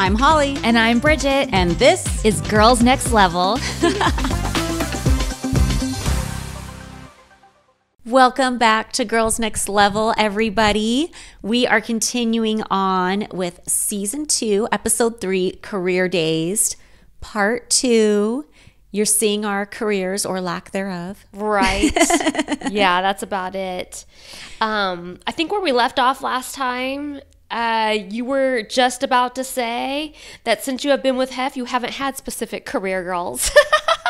I'm Holly. And I'm Bridget. And this is Girls Next Level. Welcome back to Girls Next Level, everybody. We are continuing on with Season 2, Episode 3, Career Dazed, Part 2. You're seeing our careers or lack thereof. Right. Yeah, that's about it. I think where we left off last time, you were just about to say that since you have been with Hef, you haven't had specific career goals.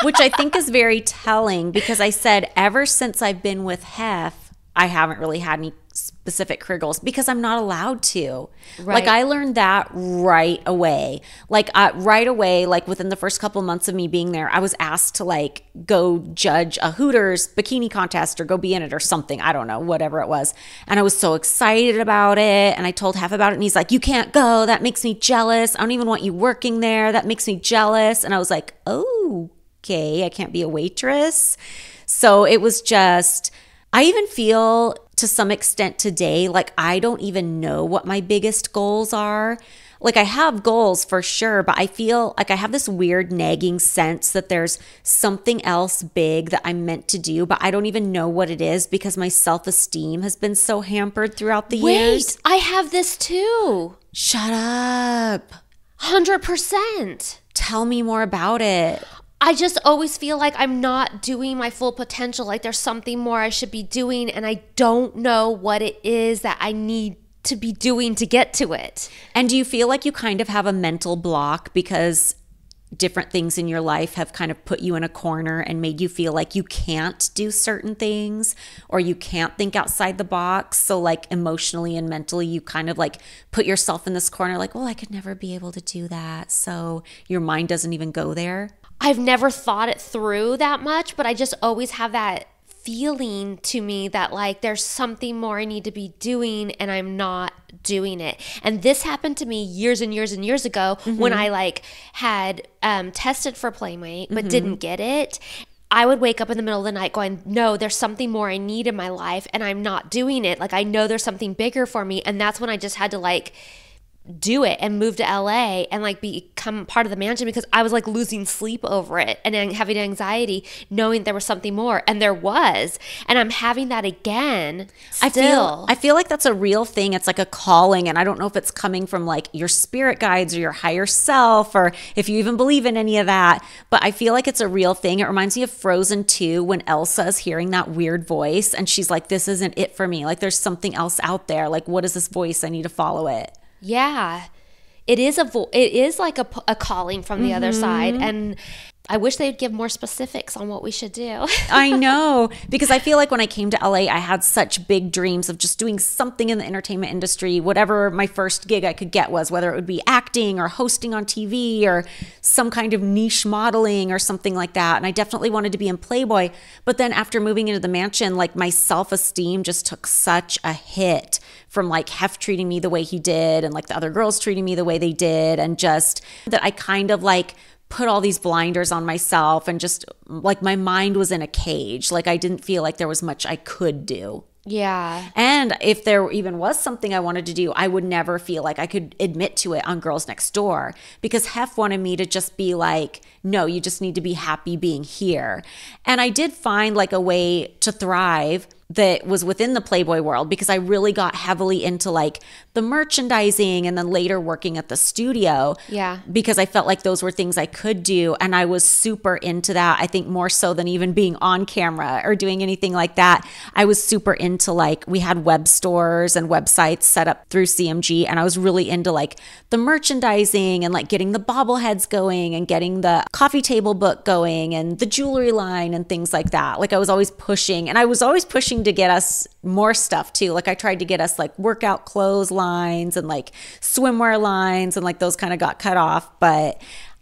Which I think is very telling because I said ever since I've been with Hef, I haven't really had any specific career goals because I'm not allowed to. Right. Like I learned that right away. Like right away, within the first couple months of me being there, I was asked to like go judge a Hooters bikini contest or go be in it or something. I don't know, whatever it was. And I was so excited about it. And I told Hef about it and he's like, you can't go. That makes me jealous. I don't even want you working there. That makes me jealous. And I was like, oh, okay, I can't be a waitress. So it was just, I even feel to some extent today, like I don't even know what my biggest goals are. Like I have goals for sure, but I feel like I have this weird nagging sense that there's something else big that I'm meant to do, but I don't even know what it is because my self-esteem has been so hampered throughout the years. Wait, I have this too. Shut up. 100%. Tell me more about it. I just always feel like I'm not doing my full potential, like there's something more I should be doing, and I don't know what it is that I need to be doing to get to it. And do you feel like you kind of have a mental block because different things in your life have kind of put you in a corner and made you feel like you can't do certain things or you can't think outside the box? So like emotionally and mentally, you kind of like put yourself in this corner like, well, I could never be able to do that. So your mind doesn't even go there. I've never thought it through that much, but I just always have that feeling to me that like there's something more I need to be doing and I'm not doing it. And this happened to me years and years and years ago when I like had tested for Playmate but didn't get it. I would wake up in the middle of the night going, no, there's something more I need in my life and I'm not doing it. Like I know there's something bigger for me, and that's when I just had to like do it and move to LA and like become part of the mansion because I was like losing sleep over it and having anxiety knowing there was something more, and there was, and I'm having that again still. I feel like that's a real thing. It's like a calling, and I don't know if it's coming from like your spirit guides or your higher self or if you even believe in any of that, but I feel like it's a real thing. It reminds me of Frozen 2 when Elsa is hearing that weird voice and she's like, this isn't it for me. Like there's something else out there. Like what is this voice? I need to follow it. Yeah, it is like a calling from the other side, and I wish they'd give more specifics on what we should do. I know, because I feel like when I came to LA, I had such big dreams of just doing something in the entertainment industry, whatever my first gig I could get was, whether it would be acting or hosting on TV or some kind of niche modeling or something like that. And I definitely wanted to be in Playboy. But then after moving into the mansion, like my self-esteem just took such a hit from like Hef treating me the way he did and like the other girls treating me the way they did, and just that I kind of like put all these blinders on myself and just like my mind was in a cage. Like I didn't feel like there was much I could do. Yeah. And if there even was something I wanted to do, I would never feel like I could admit to it on Girls Next Door because Hef wanted me to just be like, no, you just need to be happy being here. And I did find like a way to thrive that was within the Playboy world because I really got heavily into like the merchandising and then later working at the studio. Yeah. Because I felt like those were things I could do. And I was super into that. I think more so than even being on camera or doing anything like that. I was super into like, we had web stores and websites set up through CMG. And I was really into like the merchandising and like getting the bobbleheads going and getting the coffee table book going and the jewelry line and things like that. Like I was always pushing, and I was always pushing to get us more stuff too. Like I tried to get us like workout clothes lines and like swimwear lines, and like those kind of got cut off. But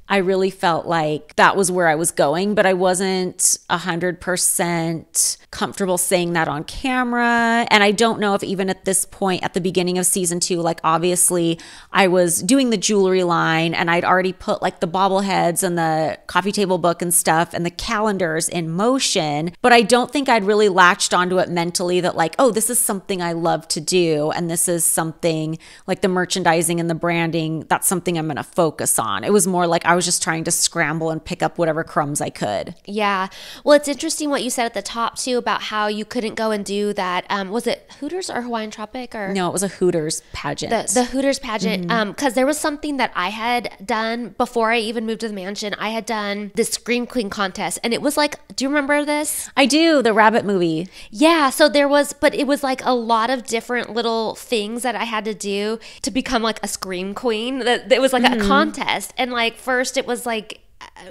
I really felt like that was where I was going, but I wasn't 100% comfortable saying that on camera. And I don't know if even at this point, at the beginning of season 2, like obviously I was doing the jewelry line and I'd already put like the bobbleheads and the coffee table book and stuff and the calendars in motion, but I don't think I'd really latched onto it mentally that like, oh, this is something I love to do. And this is something like the merchandising and the branding, that's something I'm gonna focus on. It was more like I was just trying to scramble and pick up whatever crumbs I could. Yeah. Well, it's interesting what you said at the top too about how you couldn't go and do that. Was it Hooters or Hawaiian Tropic or? No, it was a Hooters pageant. The Hooters pageant. Mm-hmm. Cause there was something that I had done before I even moved to the mansion. I had done the Scream Queen contest and it was like, do you remember this? I do. The rabbit movie. Yeah. So there was, but it was like a lot of different little things that I had to do to become like a Scream Queen. It was like mm-hmm. a contest. And like first, it was like,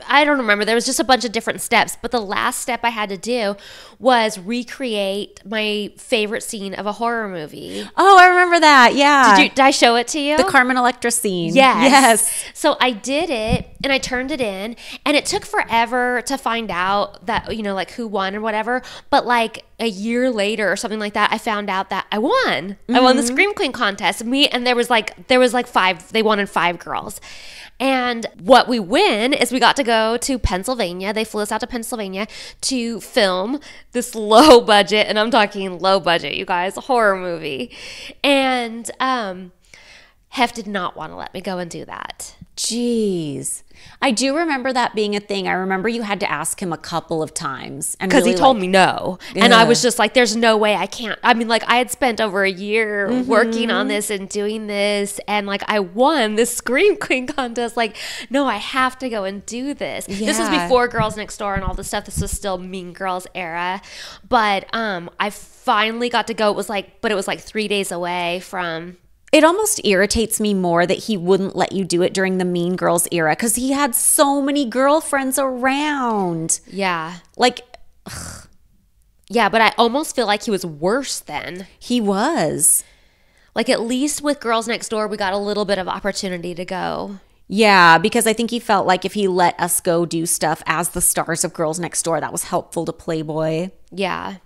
I don't remember. There was just a bunch of different steps. But the last step I had to do was recreate my favorite scene of a horror movie. Oh, I remember that. Yeah. Did I show it to you? The Carmen Electra scene. Yes. Yes. So I did it and I turned it in. And it took forever to find out that, you know, like who won or whatever. But like a year later or something like that, I found out that I won. Mm-hmm. I won the Scream Queen contest. And there was like 5, they wanted 5 girls. And what we win is we got to go to Pennsylvania. They flew us out to Pennsylvania to film this low budget, and I'm talking low budget, you guys, horror movie. And Hef did not want to let me go and do that. Jeez. I do remember that being a thing. I remember you had to ask him a couple of times. Because really he told me no. Yeah. And I was just like, there's no way I can't. I mean, like I had spent over a year mm-hmm. working on this and doing this. And like I won this Scream Queen contest. Like, no, I have to go and do this. Yeah. This was before Girls Next Door and all this stuff. This was still Mean Girls era. But I finally got to go. It was like 3 days away from... It almost irritates me more that he wouldn't let you do it during the Mean Girls era because he had so many girlfriends around. Yeah. Like, ugh. Yeah, but I almost feel like he was worse then. He was. Like, at least with Girls Next Door, we got a little bit of opportunity to go. Yeah, because I think he felt like if he let us go do stuff as the stars of Girls Next Door, that was helpful to Playboy. Yeah.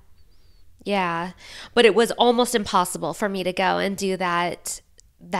Yeah, but it was almost impossible for me to go and do that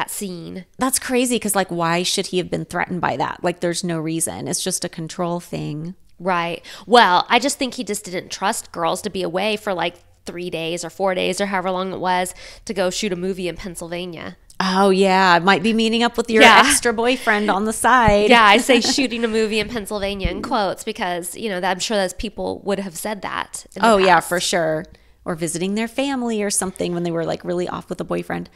scene. That's crazy because like why should he have been threatened by that? Like there's no reason. It's just a control thing. Right. Well, I just think he just didn't trust girls to be away for like 3 days or 4 days or however long it was to go shoot a movie in Pennsylvania. Oh, yeah. I might be meeting up with your extra boyfriend on the side. Yeah, I say shooting a movie in Pennsylvania in quotes because, you know, I'm sure those people would have said that. Oh, yeah, for sure. Or visiting their family or something when they were like really off with a boyfriend.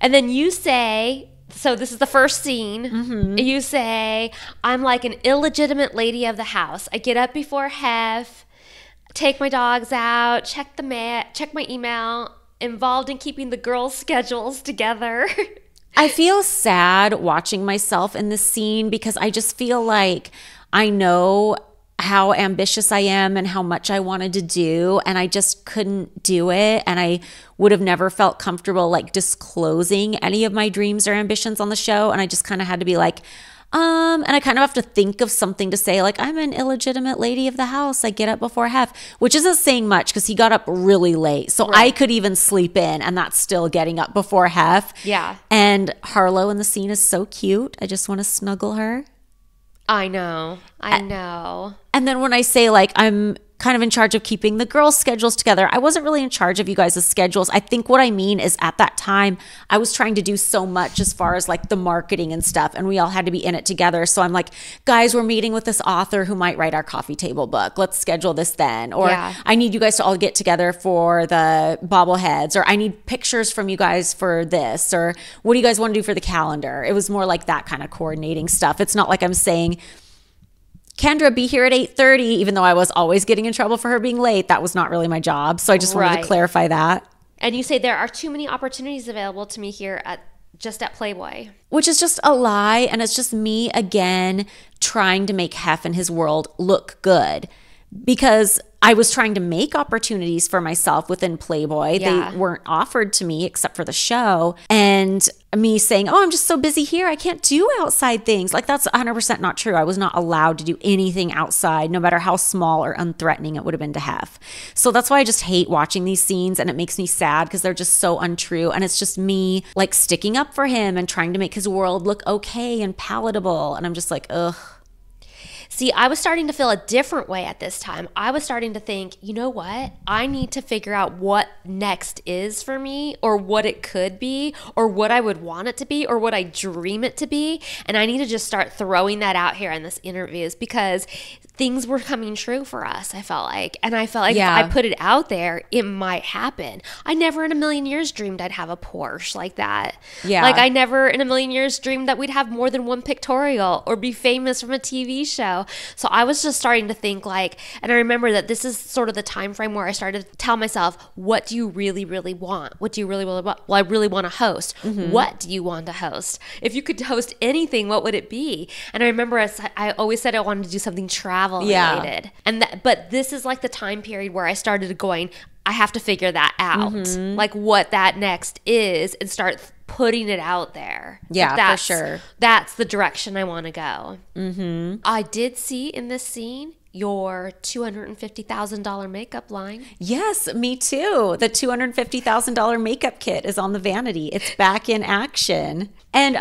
And then you say, so this is the first scene. Mm-hmm. You say, I'm like an illegitimate lady of the house. I get up before Hef, take my dogs out, check my email, involved in keeping the girls' schedules together. I feel sad watching myself in this scene because I just feel like I know how ambitious I am and how much I wanted to do. And I just couldn't do it. And I would have never felt comfortable like disclosing any of my dreams or ambitions on the show. And I just kind of had to be like, and I kind of have to think of something to say, like, I'm an illegitimate lady of the house. I get up before Hef, which isn't saying much because he got up really late. So right. I could even sleep in and that's still getting up before Hef. Yeah. And Harlow in the scene is so cute. I just want to snuggle her. I know. And then when I say like I'm kind of in charge of keeping the girls' schedules together, I wasn't really in charge of you guys' schedules. I think what I mean is at that time, I was trying to do so much as far as like the marketing and stuff, and we all had to be in it together. So I'm like, guys, we're meeting with this author who might write our coffee table book. Let's schedule this then. Or yeah. I need you guys to all get together for the bobbleheads, or I need pictures from you guys for this, or what do you guys want to do for the calendar? It was more like that kind of coordinating stuff. It's not like I'm saying, Kendra, be here at 8:30, even though I was always getting in trouble for her being late. That was not really my job. So I just wanted to clarify that. And you say there are too many opportunities available to me here at Playboy. Which is just a lie. And it's just me again trying to make Hef and his world look good. Because I was trying to make opportunities for myself within Playboy. Yeah. They weren't offered to me except for the show. And me saying, oh, I'm just so busy here, I can't do outside things. Like, that's 100% not true. I was not allowed to do anything outside, no matter how small or unthreatening it would have been to Hef. So that's why I just hate watching these scenes, and it makes me sad because they're just so untrue. And it's just me like sticking up for him and trying to make his world look okay and palatable. And I'm just like, ugh. See, I was starting to feel a different way at this time. I was starting to think, you know what? I need to figure out what next is for me, or what it could be, or what I would want it to be, or what I dream it to be. And I need to just start throwing that out here in this interviews, because things were coming true for us, I felt like. And I felt like if I put it out there, it might happen. I never in a million years dreamed I'd have a Porsche like that. Yeah. Like, I never in a million years dreamed that we'd have more than one pictorial or be famous from a TV show. So I was just starting to think like, and I remember that this is sort of the time frame where I started to tell myself, what do you really, really want? What do you really, really want? Well, I really want to host. Mm-hmm. What do you want to host? If you could host anything, what would it be? And I remember I always said I wanted to do something travel related. Yeah. And that, but this is like the time period where I started going, I have to figure that out, mm-hmm. like what that next is, and start putting it out there. Yeah, that's, for sure. That's the direction I want to go. Mm-hmm. I did see in this scene your $250,000 makeup line. Yes, me too. The $250,000 makeup kit is on the vanity. It's back in action. And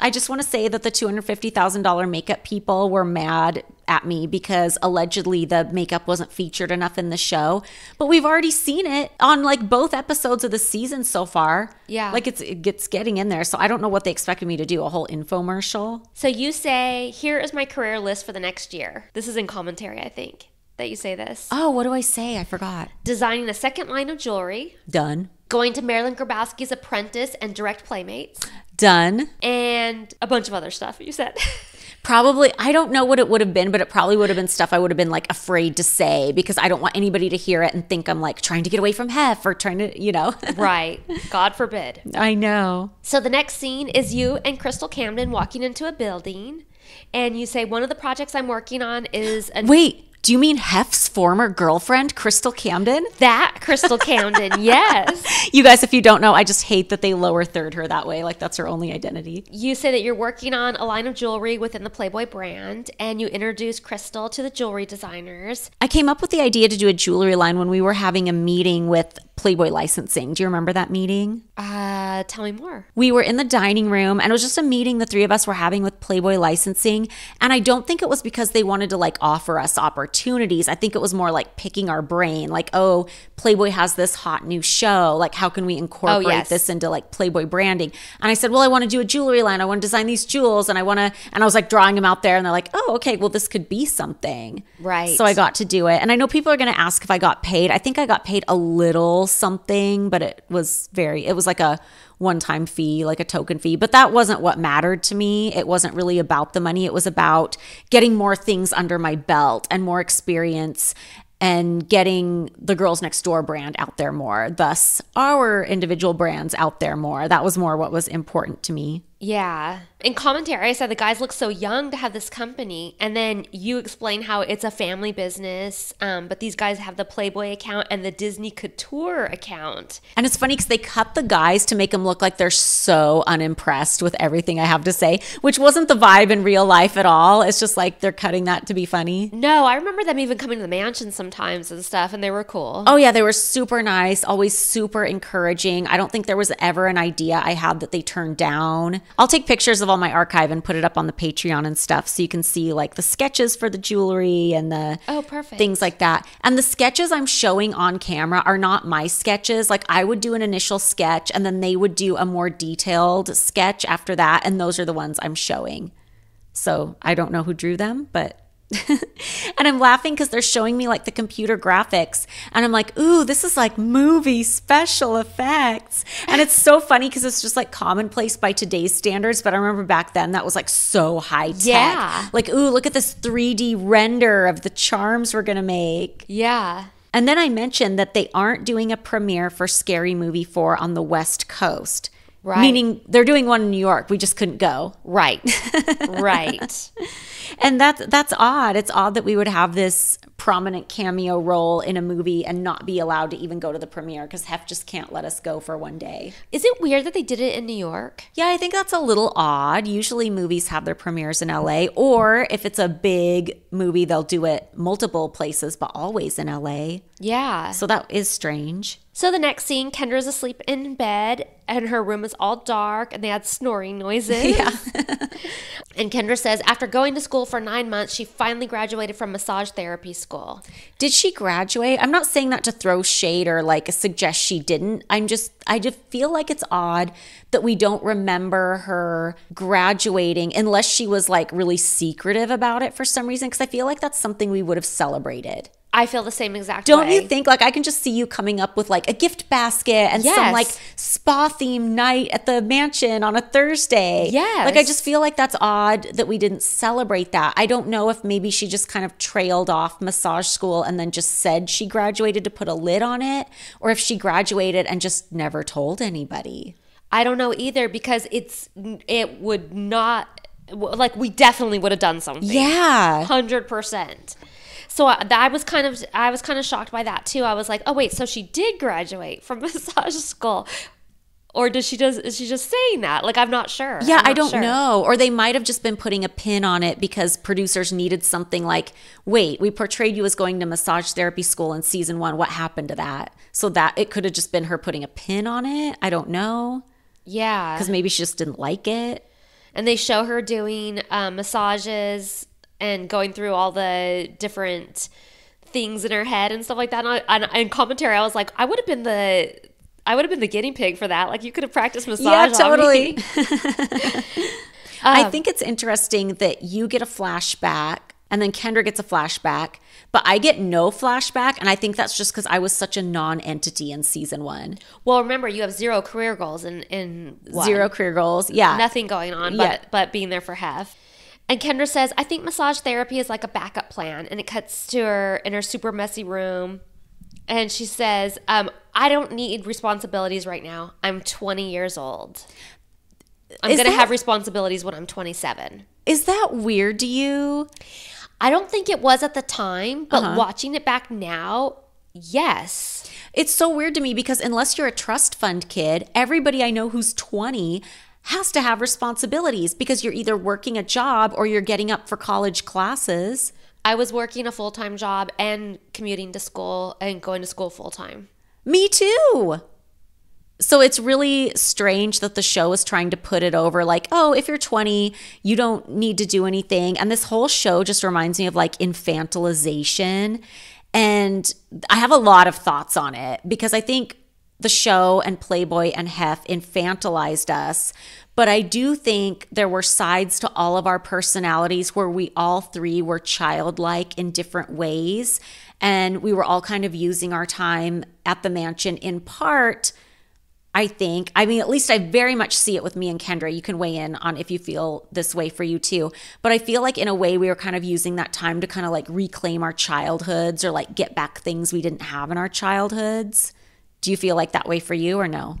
I just want to say that the $250,000 makeup people were mad at me because allegedly the makeup wasn't featured enough in the show, but we've already seen it on like both episodes of the season so far. Yeah. Like it's getting in there. So I don't know what they expected me to do, a whole infomercial. So you say, here is my career list for the next year. This is in commentary, I think, that you say this. Oh, what do I say? I forgot. Designing a second line of jewelry. Done. Going to Marilyn Grabowski's Apprentice and direct Playmates. Done. And a bunch of other stuff you said. Probably, I don't know what it would have been, but it probably would have been stuff I would have been like afraid to say because I don't want anybody to hear it and think I'm like trying to get away from Hef or trying to, you know. Right. God forbid. I know. So the next scene is you and Crystal Camden walking into a building, and you say, one of the projects I'm working on is... Wait, do you mean Hef's former girlfriend, Crystal Camden? That Crystal Camden, yes. You guys, if you don't know, I just hate that they lower third her that way. Like, that's her only identity. You say that you're working on a line of jewelry within the Playboy brand, and you introduce Crystal to the jewelry designers. I came up with the idea to do a jewelry line when we were having a meeting with Playboy licensing. Do you remember that meeting? Tell me more. We were in the dining room, and it was just a meeting the three of us were having with Playboy licensing. And I don't think it was because they wanted to like offer us opportunities. I think it was more like picking our brain, like, oh, Playboy has this hot new show. Like, how can we incorporate this into like Playboy branding? And I said, well, I want to do a jewelry line. I want to design these jewels, and I want to, and I was like drawing them out there, and they're like, oh, okay, well, this could be something. Right. So I got to do it. And I know people are going to ask if I got paid. I think I got paid a little something, but it was like a one-time fee, like a token fee, but that wasn't what mattered to me. It wasn't really about the money. It was about getting more things under my belt and more experience and getting the Girls Next Door brand out there more, thus our individual brands out there more. That was more what was important to me. Yeah. In commentary, I said the guys look so young to have this company, and then you explain how it's a family business, but these guys have the Playboy account and the Disney Couture account. And it's funny because they cut the guys to make them look like they're so unimpressed with everything I have to say, which wasn't the vibe in real life at all. It's just like they're cutting that to be funny. No, I remember them even coming to the mansion sometimes and stuff, and they were cool. Oh yeah, they were super nice, always super encouraging. I don't think there was ever an idea I had that they turned down. I'll take pictures of all my archive and put it up on the Patreon and stuff, so you can see like the sketches for the jewelry and the things like that. And the sketches I'm showing on camera are not my sketches. Like, I would do an initial sketch, and then they would do a more detailed sketch after that, and those are the ones I'm showing. So I don't know who drew them, but and I'm laughing because they're showing me like the computer graphics, and I'm like, ooh, this is like movie special effects. And it's so funny because it's just like commonplace by today's standards, but I remember back then that was like so high tech. Yeah. Like, ooh, look at this 3D render of the charms we're gonna make. Yeah. And then I mentioned that they aren't doing a premiere for Scary Movie 4 on the West Coast. Right. Meaning they're doing one in New York. We just couldn't go. Right. Right. And that's odd. It's odd that we would have this prominent cameo role in a movie and not be allowed to even go to the premiere because Hef just can't let us go for one day. Is it weird that they did it in New York? Yeah, I think that's a little odd. Usually movies have their premieres in LA, or if it's a big movie, they'll do it multiple places, but always in LA. Yeah. So that is strange. So the next scene, Kendra's asleep in bed and her room is all dark and they had snoring noises. Yeah. And Kendra says after going to school for 9 months, she finally graduated from massage therapy school. Did she graduate? I'm not saying that to throw shade or like suggest she didn't. I just feel like it's odd that we don't remember her graduating unless she was like really secretive about it for some reason, because I feel like that's something we would have celebrated. I feel the same exact way. Don't you think? Like, I can just see you coming up with like a gift basket and some like spa themed night at the mansion on a Thursday. Yes. Like, I just feel like that's odd that we didn't celebrate that. I don't know if maybe she just kind of trailed off massage school and then just said she graduated to put a lid on it, or if she graduated and just never told anybody. I don't know either, because it would not, like, we definitely would have done something. Yeah. 100%. So I was kind of shocked by that too. I was like, oh wait, so she did graduate from massage school, or is she just saying that? Like, I'm not sure. Yeah, I don't know. Or they might have just been putting a pin on it because producers needed something like, wait, we portrayed you as going to massage therapy school in season one. What happened to that? So that it could have just been her putting a pin on it. I don't know. Yeah, because maybe she just didn't like it. And they show her doing massages and going through all the different things in her head and stuff like that. And commentary, I was like, I would have been the guinea pig for that. Like, you could have practiced massage. Yeah, totally. I think it's interesting that you get a flashback and then Kendra gets a flashback, but I get no flashback. And I think that's just because I was such a non-entity in season one. Well, remember, you have zero career goals in one. Zero career goals. Yeah. Nothing going on, but being there for Hef. And Kendra says, I think massage therapy is like a backup plan. And it cuts to her in her super messy room. And she says, I don't need responsibilities right now. I'm 20 years old. I'm going to have responsibilities when I'm 27. Is that weird to you? I don't think it was at the time, but watching it back now, yes. It's so weird to me because unless you're a trust fund kid, everybody I know who's 20 has to have responsibilities because you're either working a job or you're getting up for college classes. I was working a full-time job and commuting to school and going to school full-time. Me too. So it's really strange that the show is trying to put it over like, oh, if you're 20, you don't need to do anything. And this whole show just reminds me of like infantilization. And I have a lot of thoughts on it because I think the show and Playboy and Hef infantilized us. But I do think there were sides to all of our personalities where we all three were childlike in different ways. And we were all kind of using our time at the mansion in part, I think. I mean, at least I very much see it with me and Kendra. You can weigh in on if you feel this way for you too. But I feel like in a way we were kind of using that time to kind of like reclaim our childhoods or like get back things we didn't have in our childhoods. Do you feel like that way for you or no?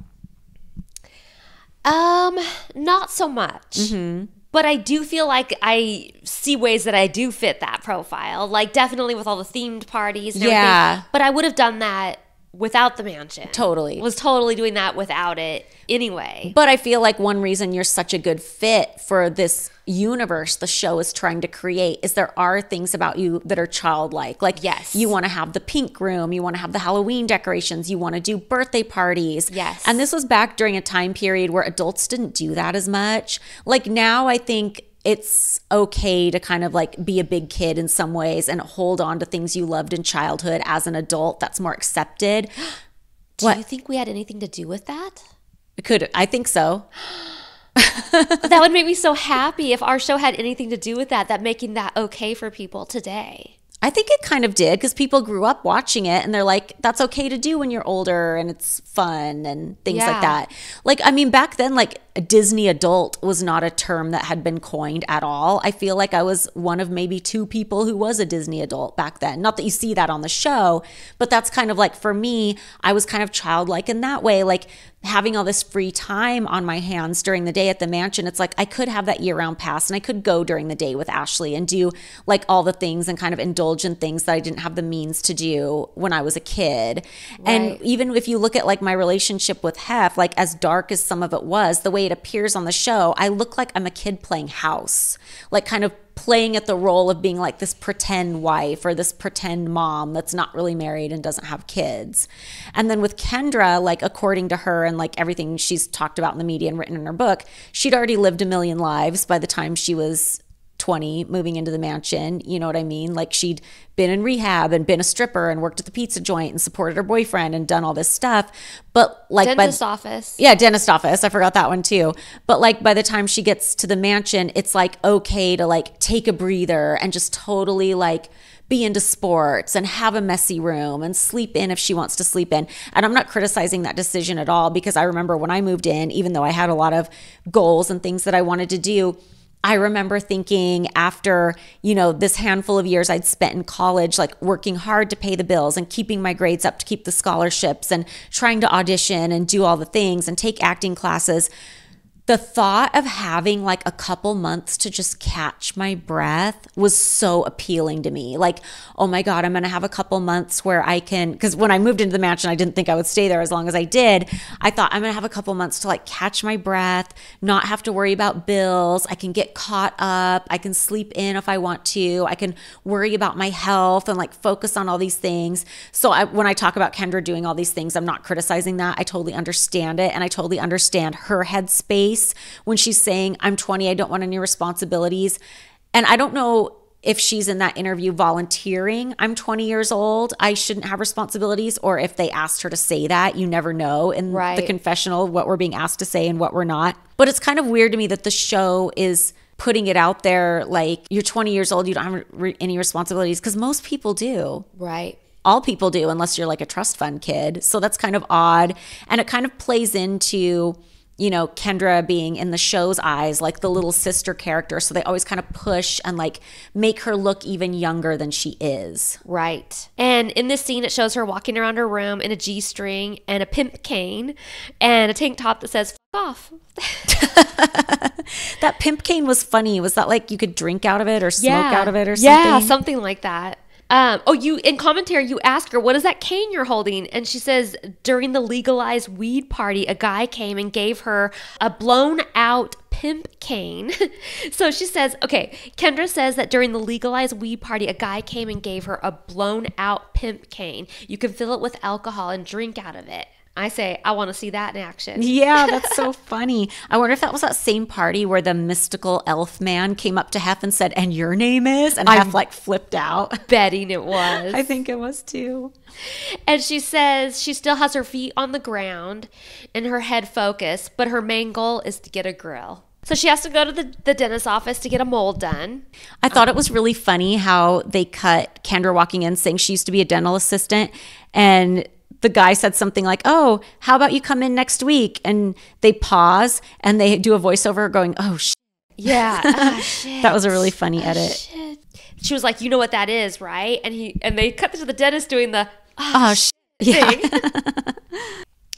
Not so much. Mm-hmm. But I do feel like I see ways that I do fit that profile. Like, definitely with all the themed parties and everything. But I would have done that without the mansion. Totally. Was totally doing that without it anyway. But I feel like one reason you're such a good fit for this universe the show is trying to create is there are things about you that are childlike. Like, yes, you want to have the pink room. You want to have the Halloween decorations. You want to do birthday parties. Yes. And this was back during a time period where adults didn't do that as much. Like, now I think it's okay to kind of like be a big kid in some ways and hold on to things you loved in childhood as an adult. That's more accepted. Do you think we had anything to do with that? I think so. That would make me so happy if our show had anything to do with that making that okay for people today. I think it kind of did, because people grew up watching it and they're like, that's okay to do when you're older and it's fun and things like that. Like, I mean, back then, like, a Disney adult was not a term that had been coined at all. I feel like I was one of maybe two people who was a Disney adult back then. Not that you see that on the show, but that's kind of like, for me, I was kind of childlike in that way. Like, having all this free time on my hands during the day at the mansion, it's like I could have that year-round pass and I could go during the day with Ashley and do like all the things and kind of indulge in things that I didn't have the means to do when I was a kid. Right. And even if you look at like my relationship with Hef, like as dark as some of it was, the way it appears on the show, I look like I'm a kid playing house, like kind of playing at the role of being like this pretend wife or this pretend mom that's not really married and doesn't have kids. And then with Kendra, like according to her and like everything she's talked about in the media and written in her book, she'd already lived a million lives by the time she was 20 moving into the mansion. You know what I mean? Like she'd been in rehab and been a stripper and worked at the pizza joint and supported her boyfriend and done all this stuff. But like dentist office. Yeah, dentist office. I forgot that one too. But like by the time she gets to the mansion, it's like okay to like take a breather and just totally like be into sports and have a messy room and sleep in if she wants to sleep in. And I'm not criticizing that decision at all, because I remember when I moved in, even though I had a lot of goals and things that I wanted to do, I remember thinking after, you know, this handful of years I'd spent in college, like working hard to pay the bills and keeping my grades up to keep the scholarships and trying to audition and do all the things and take acting classes, the thought of having like a couple months to just catch my breath was so appealing to me. Like, oh my God, I'm going to have a couple months where I can, because when I moved into the mansion, I didn't think I would stay there as long as I did. I thought I'm going to have a couple months to like catch my breath, not have to worry about bills. I can get caught up. I can sleep in if I want to. I can worry about my health and like focus on all these things. So when I talk about Kendra doing all these things, I'm not criticizing that. I totally understand it. And I totally understand her headspace when she's saying, I'm 20, I don't want any responsibilities. And I don't know if she's in that interview volunteering, I'm 20 years old, I shouldn't have responsibilities, or if they asked her to say that. You never know in right. the confessional what we're being asked to say and what we're not. But it's kind of weird to me that the show is putting it out there like, you're 20 years old, you don't have any responsibilities, because most people do. Right. All people do, unless you're like a trust fund kid. So that's kind of odd. And it kind of plays into, you know, Kendra being in the show's eyes like the little sister character. So they always kind of push and like make her look even younger than she is. Right. And in this scene, it shows her walking around her room in a G-string and a pimp cane and a tank top that says, "F off." That pimp cane was funny. Was that like you could drink out of it or smoke out of it or something? Yeah, something like that. In commentary, you ask her, what is that cane you're holding? And she says, during the legalized weed party, a guy came and gave her a blown out pimp cane. So she says, okay, Kendra says that during the legalized weed party, a guy came and gave her a blown out pimp cane. You can fill it with alcohol and drink out of it. I say, I want to see that in action. Yeah, that's so funny. I wonder if that was that same party where the mystical elf man came up to Hef and said, and your name is? And Hef like flipped out. Betting it was. I think it was too. And she says she still has her feet on the ground and her head focused, but her main goal is to get a grill. So she has to go to the dentist's office to get a mold done. I thought it was really funny how they cut Kendra walking in saying she used to be a dental assistant, and the guy said something like, oh, how about you come in next week? And they pause and they do a voiceover going, oh, shit. Yeah. Oh, shit. That was a really funny edit. Shit. She was like, you know what that is, right? And they cut to the dentist doing the oh shit thing. Yeah.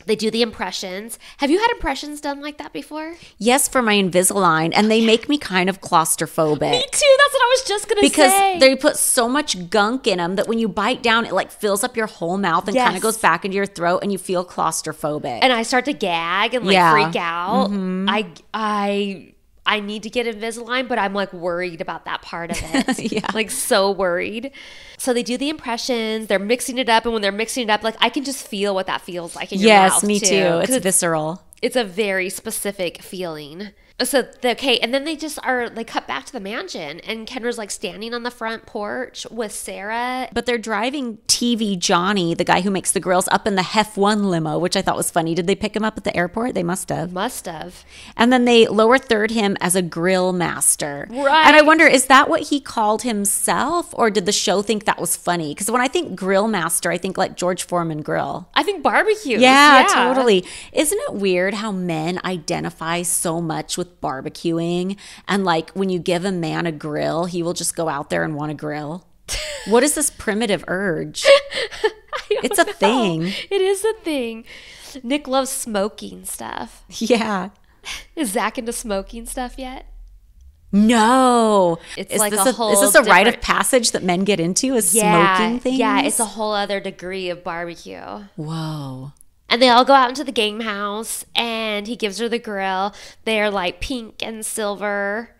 They do the impressions. Have you had impressions done like that before? Yes, for my Invisalign. And they make me kind of claustrophobic. Me too. That's what I was just going to say. Because they put so much gunk in them that when you bite down, it like fills up your whole mouth and kind of goes back into your throat and you feel claustrophobic. And I start to gag and like freak out. Mm-hmm. I need to get Invisalign, but I'm like worried about that part of it. Yeah. Like so worried. So they do the impressions, they're mixing it up. And when they're mixing it up, like I can just feel what that feels like in your mouth. Yes, me too. It's visceral. It's a very specific feeling. So, okay. And then they cut back to the mansion and Kendra's like standing on the front porch with Sarah. But they're driving TV Johnny, the guy who makes the grills, up in the Hef 1 limo, which I thought was funny. Did they pick him up at the airport? They must have. Must have. And then they lower third him as a grill master. Right. And I wonder, is that what he called himself, or did the show think that was funny? Because when I think grill master, I think like George Foreman grill. I think barbecue. Yeah, totally. Isn't it weird how men identify so much with barbecuing, and like when you give a man a grill, he will just go out there and want to grill? What is this primitive urge? It's a thing. It is a thing. Nick loves smoking stuff. Yeah. Is Zach into smoking stuff yet? No. It's like a whole... Is this a rite of passage that men get into? Is smoking things? Yeah, it's a whole other degree of barbecue. Whoa. And they all go out into the game house, and he gives her the grill. They're like pink and silver.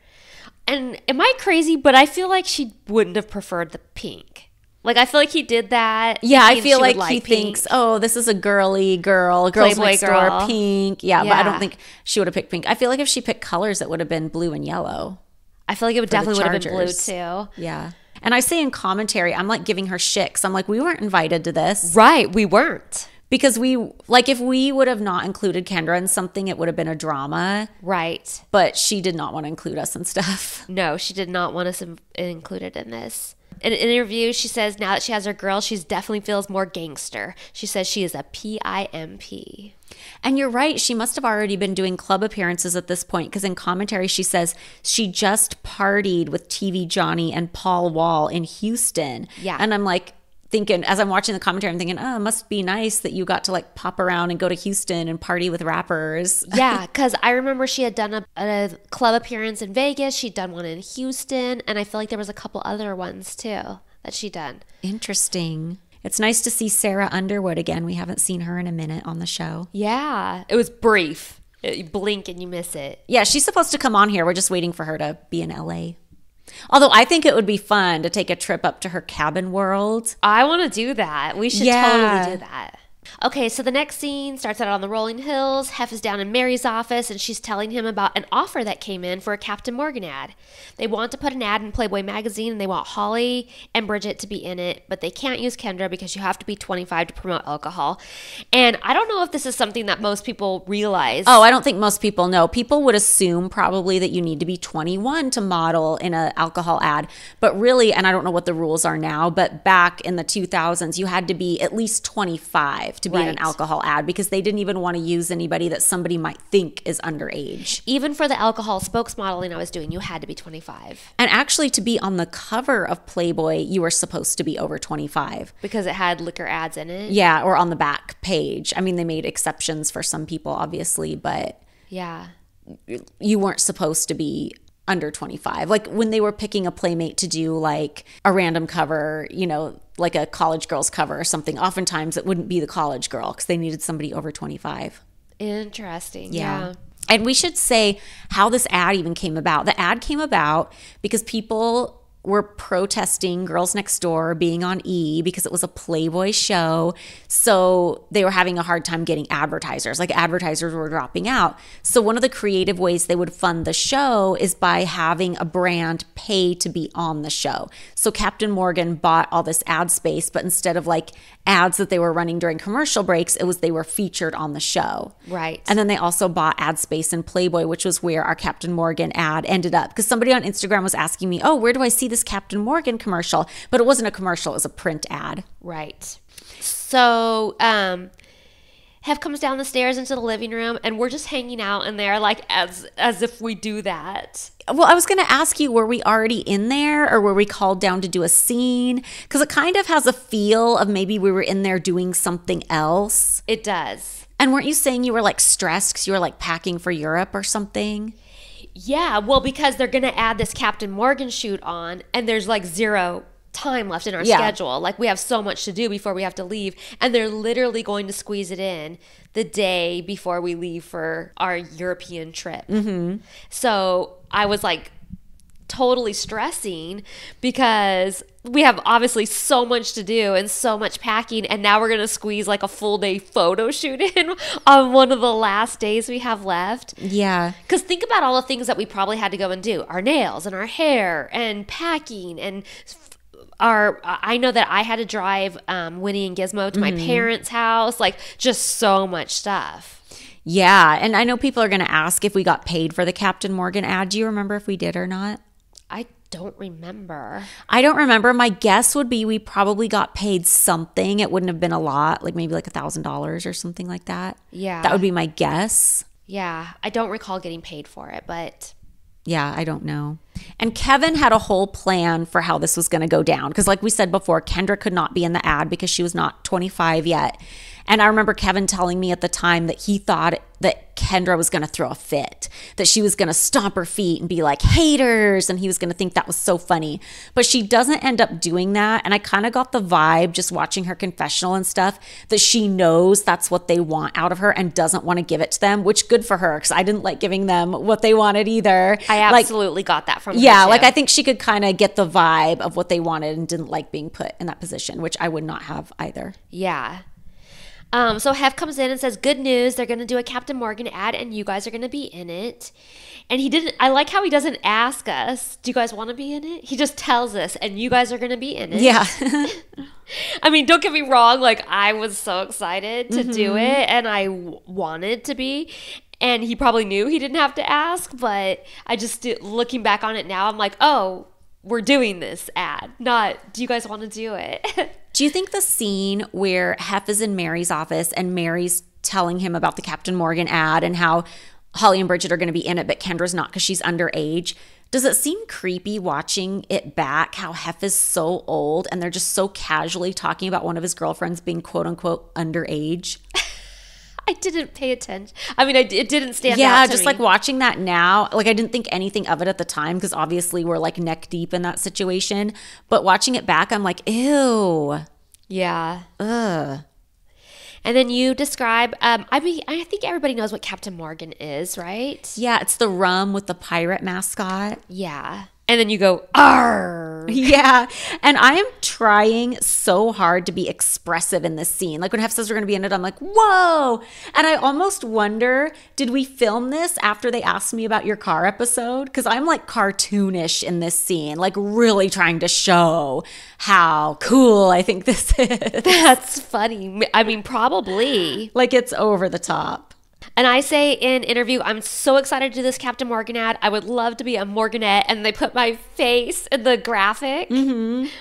And am I crazy? But I feel like she wouldn't have preferred the pink. Like, I feel like he did that. Yeah, I feel like he thinks, oh, this is a girly girl. Girls Next Door, pink. Yeah, but I don't think she would have picked pink. I feel like if she picked colors, it would have been blue and yellow. I feel like it definitely would have been blue, too. Yeah. And I say in commentary, I'm like giving her shit because I'm like, we weren't invited to this. Right, we weren't. Because we, like, if we would have not included Kendra in something, it would have been a drama. Right. But she did not want to include us in stuff. No, she did not want us included in this. In an interview, she says now that she has her girl, she definitely feels more gangster. She says she is a PIMP. And you're right. She must have already been doing club appearances at this point because in commentary, she says she just partied with TV Johnny and Paul Wall in Houston. Yeah. And I'm like thinking, as I'm watching the commentary, I'm thinking, oh, it must be nice that you got to like pop around and go to Houston and party with rappers. Yeah, because I remember she had done a club appearance in Vegas. She'd done one in Houston. And I feel like there was a couple other ones too that she'd done. Interesting. It's nice to see Sarah Underwood again. We haven't seen her in a minute on the show. Yeah, it was brief. You blink and you miss it. Yeah, she's supposed to come on here. We're just waiting for her to be in LA. Although I think it would be fun to take a trip up to her cabin world. I want to do that. We should totally do that. Okay, so the next scene starts out on the rolling hills. Hef is down in Mary's office, and she's telling him about an offer that came in for a Captain Morgan ad. They want to put an ad in Playboy magazine, and they want Holly and Bridget to be in it, but they can't use Kendra because you have to be 25 to promote alcohol. And I don't know if this is something that most people realize. Oh, I don't think most people know. People would assume probably that you need to be 21 to model in an alcohol ad, but really, and I don't know what the rules are now, but back in the 2000s, you had to be at least 25. To be in an alcohol ad because they didn't even want to use anybody that somebody might think is underage. Even for the alcohol spokesmodeling I was doing, you had to be 25. And actually to be on the cover of Playboy, you were supposed to be over 25. Because it had liquor ads in it? Yeah, or on the back page. I mean, they made exceptions for some people, obviously, but yeah, you weren't supposed to be under 25. Like when they were picking a Playmate to do like a random cover, you know, like a college girl's cover or something, oftentimes it wouldn't be the college girl because they needed somebody over 25. Interesting. Yeah. And we should say how this ad even came about. The ad came about because people were protesting Girls Next Door being on E! Because it was a Playboy show. So they were having a hard time getting advertisers. Like advertisers were dropping out. So one of the creative ways they would fund the show is by having a brand pay to be on the show. So Captain Morgan bought all this ad space, but instead of like ads that they were running during commercial breaks, it was they were featured on the show. Right. And then they also bought ad space in Playboy, which was where our Captain Morgan ad ended up. Because somebody on Instagram was asking me, oh, where do I see this Captain Morgan commercial? But it wasn't a commercial, it was a print ad. Right. So Hef comes down the stairs into the living room and we're just hanging out in there like as if we do that. Well, I was going to ask you, were we already in there or were we called down to do a scene? Because it kind of has a feel of maybe we were in there doing something else. It does. And weren't you saying you were like stressed because you were like packing for Europe or something? Yeah, well, because they're going to add this Captain Morgan shoot on, and there's like zero time left in our schedule. Like, we have so much to do before we have to leave, and they're literally going to squeeze it in the day before we leave for our European trip. So I was like totally stressing because we have obviously so much to do and so much packing, and now we're going to squeeze like a full day photo shoot in on one of the last days we have left. Yeah. Because think about all the things that we probably had to go and do. Our nails and our hair and packing and our – I know that I had to drive Winnie and Gizmo to my parents' house. Like just so much stuff. Yeah. And I know people are going to ask if we got paid for the Captain Morgan ad. Do you remember if we did or not? Don't remember. I don't remember. My guess would be we probably got paid something. It wouldn't have been a lot, like maybe like $1,000 or something like that. Yeah. That would be my guess. Yeah. I don't recall getting paid for it, but... yeah, I don't know. And Kevin had a whole plan for how this was going to go down. Because like we said before, Kendra could not be in the ad because she was not 25 yet. And I remember Kevin telling me at the time that he thought that Kendra was going to throw a fit, that she was going to stomp her feet and be like, haters, and he was going to think that was so funny. But she doesn't end up doing that, and I kind of got the vibe just watching her confessional and stuff that she knows that's what they want out of her and doesn't want to give it to them, which good for her because I didn't like giving them what they wanted either. I absolutely got that from her. Yeah, like I think she could kind of get the vibe of what they wanted and didn't like being put in that position, which I would not have either. Yeah. So Hef comes in and says, good news, they're going to do a Captain Morgan ad and you guys are going to be in it. And he didn't, I like how he doesn't ask us, do you guys want to be in it? He just tells us, and you guys are going to be in it. Yeah. I mean, don't get me wrong, like I was so excited to do it and I wanted to be. And he probably knew he didn't have to ask, but I just, looking back on it now, I'm like, oh, we're doing this ad, not do you guys want to do it? Do you think the scene where Hef is in Mary's office and Mary's telling him about the Captain Morgan ad and how Holly and Bridget are going to be in it but Kendra's not because she's underage, does it seem creepy watching it back how Hef is so old and they're just so casually talking about one of his girlfriends being quote-unquote underage? I didn't pay attention. I mean, it didn't stand out to me. Like watching that now, like I didn't think anything of it at the time because obviously we're like neck deep in that situation. But watching it back, I'm like, ew. Yeah. Ugh. And then you describe, I mean, I think everybody knows what Captain Morgan is, right? Yeah, it's the rum with the pirate mascot. Yeah. And then you go, arr. Yeah. And I am trying so hard to be expressive in this scene. Like when Hef says we're going to be in it, I'm like, whoa. And I almost wonder, did we film this after they asked me about your car episode? Because I'm like cartoonish in this scene, like really trying to show how cool I think this is. That's funny. I mean, probably. Like it's over the top. And I say in interview, I'm so excited to do this Captain Morgan ad. I would love to be a Morganette. And they put my face in the graphic,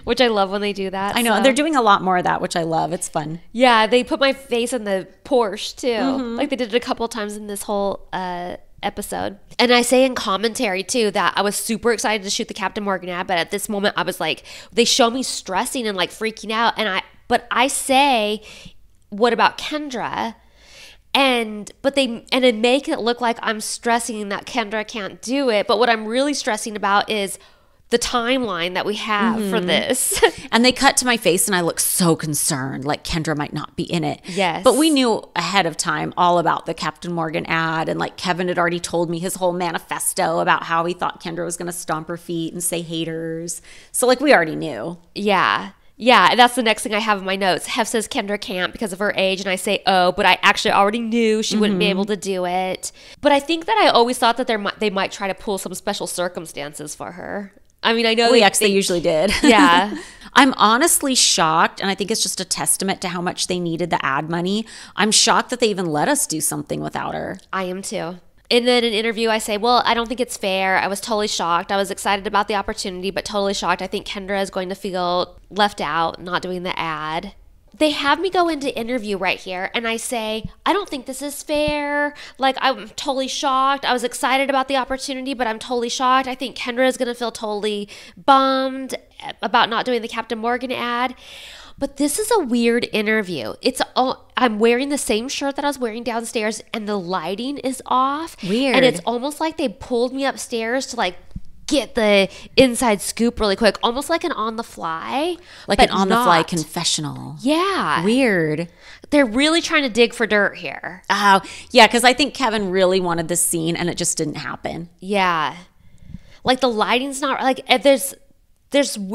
which I love when they do that. I know. So. They're doing a lot more of that, which I love. It's fun. Yeah. They put my face in the Porsche, too. Like they did it a couple times in this whole episode. And I say in commentary, too, that I was super excited to shoot the Captain Morgan ad. But at this moment, I was like, they show me stressing and like freaking out. And I say, what about Kendra? But they make it look like I'm stressing that Kendra can't do it. But what I'm really stressing about is the timeline that we have for this. And they cut to my face and I look so concerned, like Kendra might not be in it. Yes. But we knew ahead of time all about the Captain Morgan ad. And like Kevin had already told me his whole manifesto about how he thought Kendra was going to stomp her feet and say haters. So like we already knew. Yeah. Yeah, and that's the next thing I have in my notes. Hef says Kendra can't because of her age, and I say, oh, but I actually already knew she wouldn't be able to do it. But I think that I always thought that they might try to pull some special circumstances for her. I mean, I know they usually did. Yeah. I'm honestly shocked, and I think it's just a testament to how much they needed the ad money. I'm shocked that they even let us do something without her. I am too. And then in an interview, I say, well, I don't think it's fair. I was totally shocked. I was excited about the opportunity, but totally shocked. I think Kendra is going to feel left out, not doing the ad. They have me go into interview right here, and I say, I don't think this is fair. Like, I'm totally shocked. I was excited about the opportunity, but I'm totally shocked. I think Kendra is going to feel totally bummed about not doing the Captain Morgan ad. But this is a weird interview. I'm wearing the same shirt that I was wearing downstairs, and the lighting is off. Weird. And it's almost like they pulled me upstairs to like get the inside scoop really quick, almost like an on the fly, like an on the fly confessional. Yeah, weird. They're really trying to dig for dirt here. Oh, yeah, because I think Kevin really wanted this scene, and it just didn't happen. Yeah, like the lighting's not like there's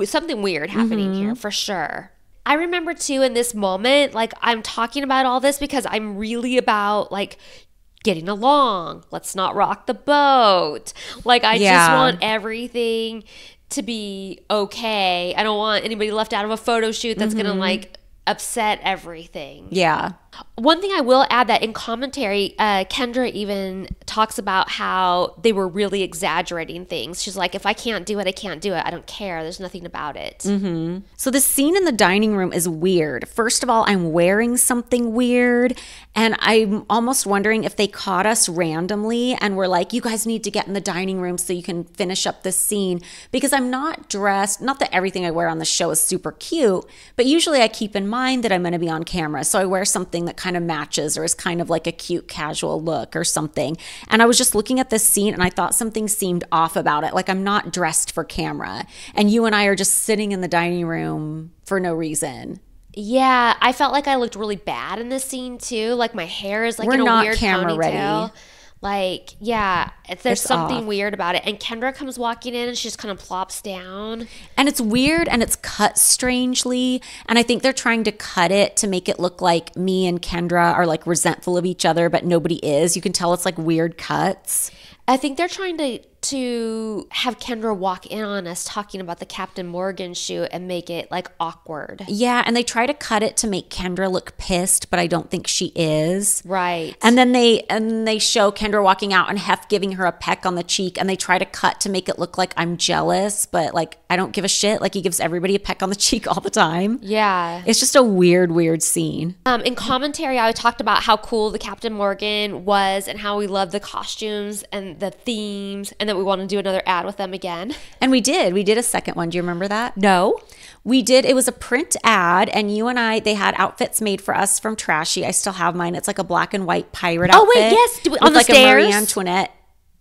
something weird happening here for sure. I remember too in this moment, like I'm talking about all this because I'm really about like getting along. Let's not rock the boat. Like I just want everything to be okay. I don't want anybody left out of a photo shoot that's going to like upset everything. Yeah. One thing I will add that in commentary, Kendra even talks about how they were really exaggerating things. She's like, if I can't do it, I can't do it. I don't care. There's nothing about it. So the scene in the dining room is weird. First of all, I'm wearing something weird. And I'm almost wondering if they caught us randomly and were like, you guys need to get in the dining room so you can finish up this scene. Because I'm not dressed. Not that everything I wear on the show is super cute, but usually I keep in mind that I'm going to be on camera. So I wear something that kind of matches or is kind of like a cute casual look or something. And I was just looking at this scene and I thought something seemed off about it. Like, I'm not dressed for camera and you and I are just sitting in the dining room for no reason. Yeah, I felt like I looked really bad in this scene too. Like, my hair is like in a weird ponytail. Like, yeah, there's something weird about it. And Kendra comes walking in and she just kind of plops down. And it's weird and it's cut strangely. And I think they're trying to cut it to make it look like me and Kendra are like resentful of each other, but nobody is. You can tell it's like weird cuts. I think they're trying to have Kendra walk in on us talking about the Captain Morgan shoot and make it like awkward. Yeah, and they try to cut it to make Kendra look pissed, but I don't think she is. Right. And then they show Kendra walking out and Hef giving her a peck on the cheek, and they try to cut to make it look like I'm jealous, but like I don't give a shit. Like, he gives everybody a peck on the cheek all the time. Yeah. It's just a weird, weird scene. In commentary, I talked about how cool the Captain Morgan was and how we loved the costumes and the themes and that we want to do another ad with them again. And we did. We did a second one. Do you remember that? No. We did. It was a print ad, and you and I, they had outfits made for us from Trashy. I still have mine. It's like a black and white pirate outfit. Oh, wait, yes. On the stairs? Like a Marie Antoinette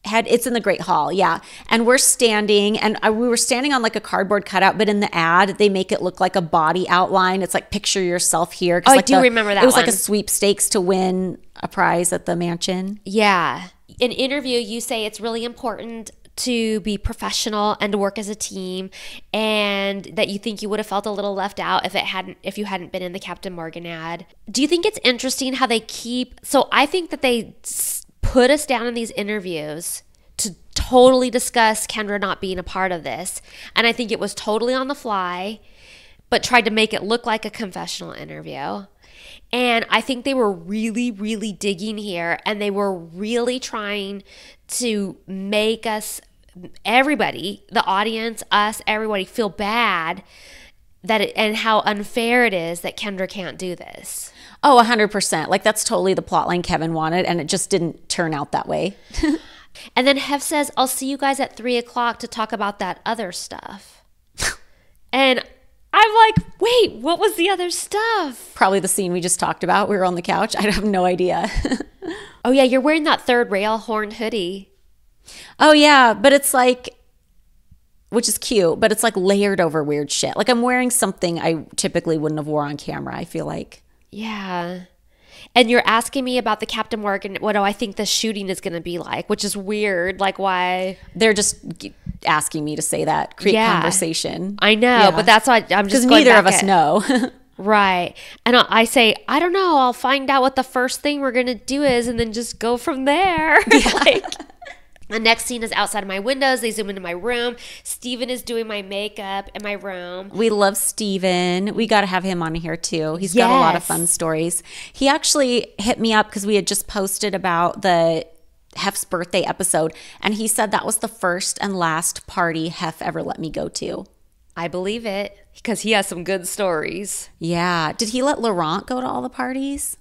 head. It's in the Great Hall, yeah. And we're standing, and we were standing on like a cardboard cutout, but in the ad, they make it look like a body outline. It's like, picture yourself here. Oh, like I do remember that one. It was like a sweepstakes to win a prize at the mansion. Yeah. In interview, you say it's really important to be professional and to work as a team, and that you think you would have felt a little left out if you hadn't been in the Captain Morgan ad. Do you think it's interesting how they keep? So I think that they put us down in these interviews to totally discuss Kendra not being a part of this, and I think it was totally on the fly, but tried to make it look like a confessional interview. And I think they were really, really digging here, and they were really trying to make us, everybody, the audience, us, everybody, feel bad that and how unfair it is that Kendra can't do this. Oh, 100%. Like, that's totally the plotline Kevin wanted, and it just didn't turn out that way. And then Hef says, I'll see you guys at 3 o'clock to talk about that other stuff. And I'm like, wait, what was the other stuff? Probably the scene we just talked about. We were on the couch. I have no idea. Oh, yeah, you're wearing that third rail horned hoodie. Oh, yeah, but it's like, which is cute, but it's like layered over weird shit. Like, I'm wearing something I typically wouldn't have wore on camera, I feel like. Yeah. And you're asking me about the Captain Morgan and what do I think the shooting is going to be like, which is weird. Like, why? They're just asking me to say that, create conversation. I know, but that's why I'm just going back. Because neither of us know. Right. And I say, I don't know, I'll find out what the first thing we're going to do is and then just go from there. Yeah. Like, the next scene is outside of my windows. They zoom into my room. Steven is doing my makeup in my room. We love Steven. We got to have him on here too. He's got a lot of fun stories. He actually hit me up because we had just posted about the Hef's birthday episode. And he said that was the first and last party Hef ever let me go to. I believe it, because he has some good stories. Yeah. Did he let Laurent go to all the parties?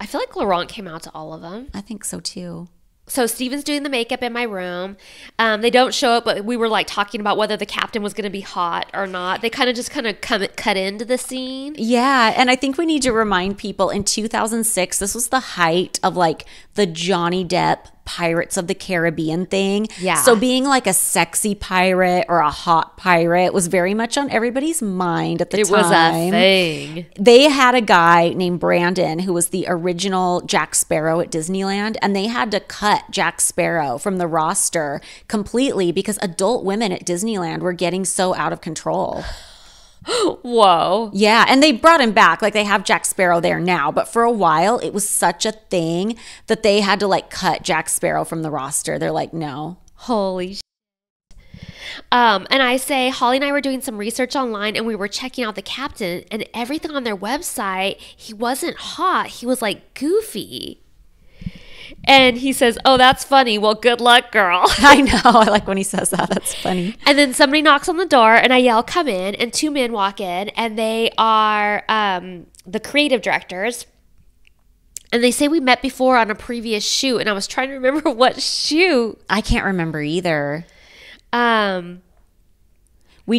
I feel like Laurent came out to all of them. I think so too. So Steven's doing the makeup in my room. They don't show up, but we were like talking about whether the captain was going to be hot or not. They kind of cut into the scene. Yeah, and I think we need to remind people in 2006, this was the height of like the Johnny Depp Pirates of the Caribbean thing. Yeah. So being like a sexy pirate or a hot pirate was very much on everybody's mind at the time. It was a thing. They had a guy named Brandon who was the original Jack Sparrow at Disneyland, and they had to cut Jack Sparrow from the roster completely because adult women at Disneyland were getting so out of control. Whoa. Yeah, and they brought him back. Like, they have Jack Sparrow there now, but for a while it was such a thing that they had to like cut Jack Sparrow from the roster. They're like, no. Holy shit. And I say, Holly and I were doing some research online and we were checking out the captain and everything on their website. He wasn't hot. He was like goofy. And he says, oh, that's funny. Well, good luck, girl. I know. I like when he says that. That's funny. And then somebody knocks on the door and I yell, come in. And two men walk in and they are the creative directors. And they say we met before on a previous shoot. And I was trying to remember what shoot. I can't remember either. We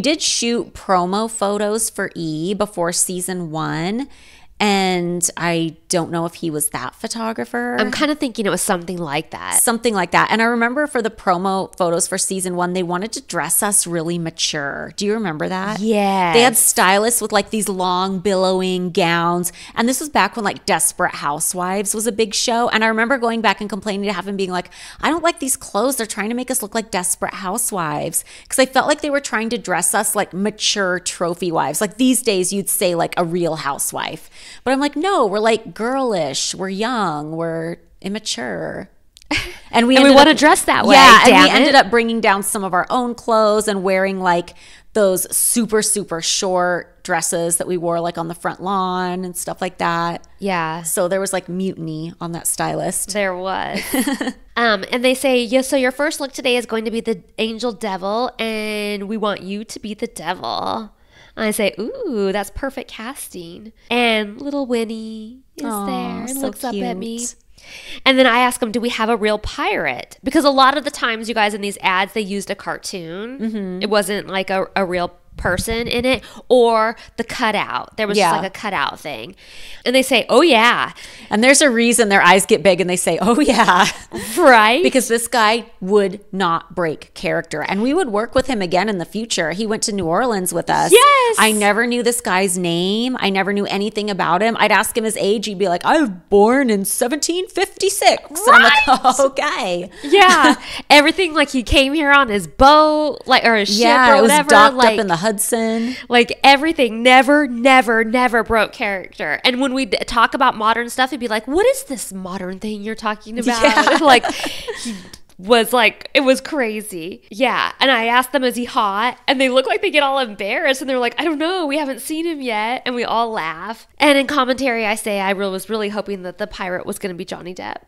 did shoot promo photos for E! Before season 1. And I don't know if he was that photographer. I'm kind of thinking it was something like that. Something like that. And I remember for the promo photos for season one, they wanted to dress us really mature. Do you remember that? Yeah. They had stylists with like these long billowing gowns. And this was back when like Desperate Housewives was a big show. And I remember going back and complaining to Hef and being like, I don't like these clothes. They're trying to make us look like Desperate Housewives. Because I felt like they were trying to dress us like mature trophy wives. Like these days you'd say like a real housewife. But I'm like, no, we're like girlish, we're young, we're immature. And we want to dress that way. Yeah, and we ended up bringing down some of our own clothes and wearing like those super, super short dresses that we wore like on the front lawn and stuff like that. Yeah. So there was like mutiny on that stylist. There was. And they say, yeah, so your first look today is going to be the angel devil and we want you to be the devil. And I say, ooh, that's perfect casting. And little Winnie is there and so looks cute. Up at me. And then I ask him, do we have a real pirate? Because a lot of the times, you guys, in these ads, they used a cartoon. Mm-hmm. It wasn't like a real person in it or the cutout. There was just like a cutout thing. And they say, oh, yeah. And there's a reason their eyes get big and they say, oh, yeah. Right. Because this guy would not break character. And we would work with him again in the future. He went to New Orleans with us. Yes. I never knew this guy's name. I never knew anything about him. I'd ask him his age. He'd be like, I was born in 1756. Right. And I'm like, oh, okay. Yeah. Everything, like he came here on his boat like or his ship or whatever. Yeah, it was docked up in the Hudson. Like everything never broke character. And when we talk about modern stuff, he'd be like, what is this modern thing you're talking about? Yeah. Like he was like, it was crazy. Yeah. And I asked them, is he hot? And they look like they get all embarrassed and they're like, I don't know, we haven't seen him yet. And we all laugh. And in commentary I say I was really hoping that the pirate was going to be Johnny Depp.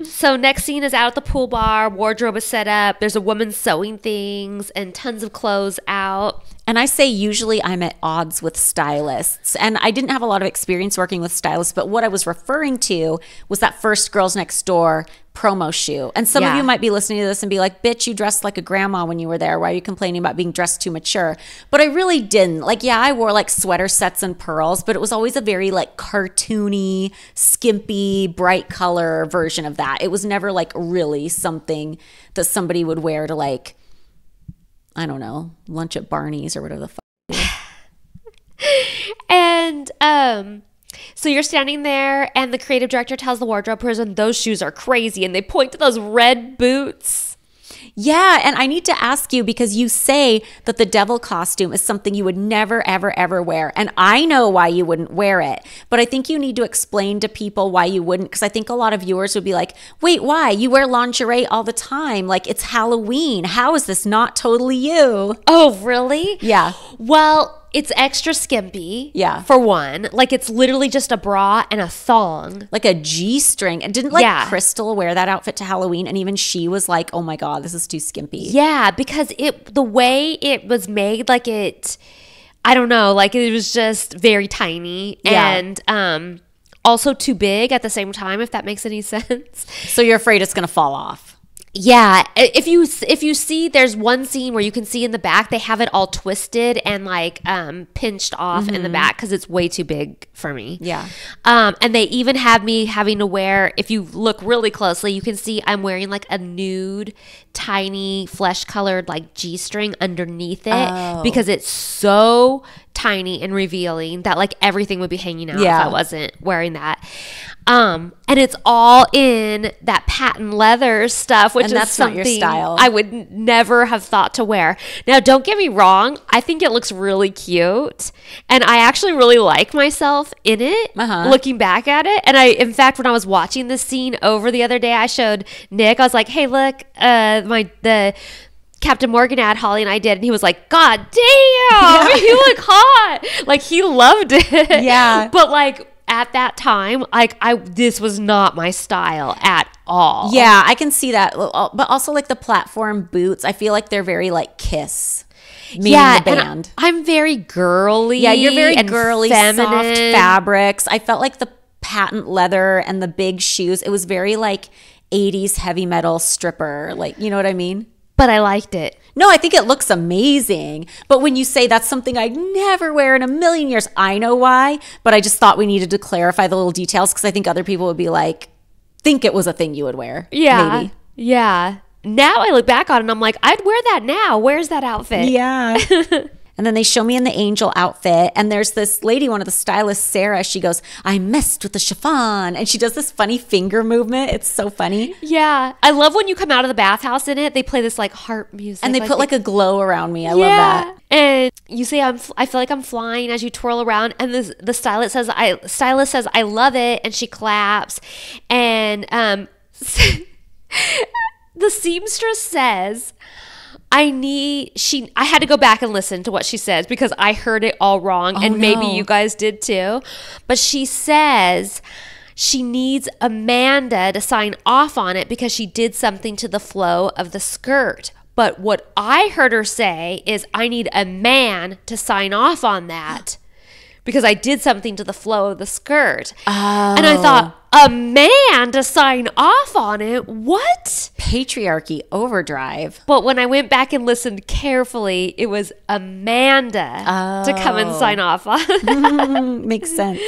So next scene is out at the pool bar. Wardrobe is set up. There's a woman sewing things and tons of clothes out. And I say usually I'm at odds with stylists. And I didn't have a lot of experience working with stylists. But what I was referring to was that first Girls Next Door promo shoot. And some of you might be listening to this and be like, bitch, you dressed like a grandma when you were there. Why are you complaining about being dressed too mature? But I really didn't. Like, yeah, I wore like sweater sets and pearls. But it was always a very like cartoony, skimpy, bright color version of that. It was never like really something that somebody would wear to like, I don't know, lunch at Barney's or whatever the fuck. And so you're standing there and the creative director tells the wardrobe person, those shoes are crazy. And they point to those red boots. Yeah. And I need to ask you, because you say that the devil costume is something you would never, ever, ever wear. And I know why you wouldn't wear it. But I think you need to explain to people why you wouldn't. Because I think a lot of viewers would be like, wait, why? You wear lingerie all the time. Like, it's Halloween. How is this not totally you? Oh, really? Yeah. Well, it's extra skimpy, for one. Like, it's literally just a bra and a thong. Like a G-string. And didn't, like, Crystal wear that outfit to Halloween? And even she was like, oh, my God, this is too skimpy. Yeah, because the way it was made, like, it, I don't know, like, it was just very tiny. Yeah. And also too big at the same time, if that makes any sense. So you're afraid it's going to fall off. Yeah, if you see, there's one scene where you can see in the back they have it all twisted and like pinched off in the back because it's way too big for me. Yeah, and they even have me having to wear. If you look really closely, you can see I'm wearing like a nude, tiny, flesh colored like G-string underneath it because it's so tiny and revealing that like everything would be hanging out if I wasn't wearing that. And it's all in that patent leather stuff, which is something I would never have thought to wear. Now, don't get me wrong. I think it looks really cute. And I actually really like myself in it, looking back at it. And I, in fact, when I was watching this scene over the other day, I showed Nick, I was like, hey, look, the Captain Morgan ad Holly and I did, and he was like, God damn, you look hot. Like, he loved it. Yeah. But like, at that time, like this was not my style at all. Yeah, I can see that. But also like the platform boots, I feel like they're very like Kiss. Yeah, the band. I'm very girly. Yeah, you're very girly, feminine. Soft fabrics. I felt like the patent leather and the big shoes. It was very like 80s heavy metal stripper. Like, you know what I mean? But I liked it. No, I think it looks amazing. But when you say that's something I'd never wear in a million years, I know why, but I just thought we needed to clarify the little details because I think other people would be like, think it was a thing you would wear. Yeah. Maybe. Yeah. Now I look back on it and I'm like, I'd wear that now. Where's that outfit? Yeah. And then they show me in the angel outfit. And there's this lady, one of the stylists, Sarah, she goes, I messed with the chiffon. And she does this funny finger movement. It's so funny. Yeah. I love when you come out of the bathhouse in it. They play this like harp music. And they put like a glow around me. I love that. And you say, I feel like I'm flying as you twirl around. And the stylist says, I love it. And she claps. And the seamstress says... I had to go back and listen to what she says because I heard it all wrong, and maybe you guys did too. But she says she needs Amanda to sign off on it because she did something to the flow of the skirt. But what I heard her say is I need a man to sign off on that because I did something to the flow of the skirt. Oh. And I thought, a man to sign off on it? What? Patriarchy overdrive. But when I went back and listened carefully, it was Amanda to come and sign off on it. Makes sense.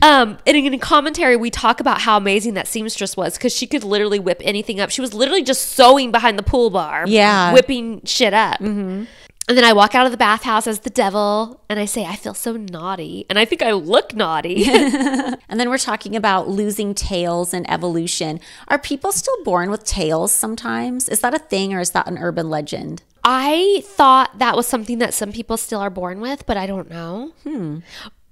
And in commentary, we talk about how amazing that seamstress was because she could literally whip anything up. She was literally just sewing behind the pool bar. Yeah. Whipping shit up. Mm-hmm. And then I walk out of the bathhouse as the devil and I say, I feel so naughty. And I think I look naughty. And then we're talking about losing tails and evolution. Are people still born with tails sometimes? Is that a thing or is that an urban legend? I thought that was something that some people still are born with, but I don't know.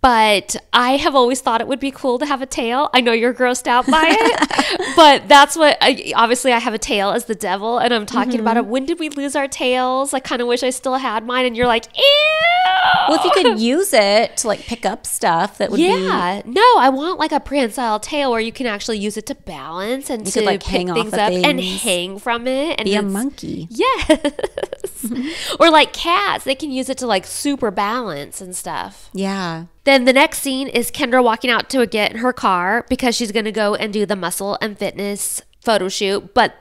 But I have always thought it would be cool to have a tail. I know you're grossed out by it, but that's what, obviously I have a tail as the devil and I'm talking about it. When did we lose our tails? I kind of wish I still had mine. And you're like, ew. Well, if you could use it to like pick up stuff, that would be. Yeah. No, I want like a prehensile tail where you can actually use it to balance and you to could, like, pick hang things off up things. And hang from it. And be a monkey. Yes. Or like cats, they can use it to like super balance and stuff. Yeah. Then the next scene is Kendra walking out to get in her car because she's going to go and do the muscle and fitness photo shoot. But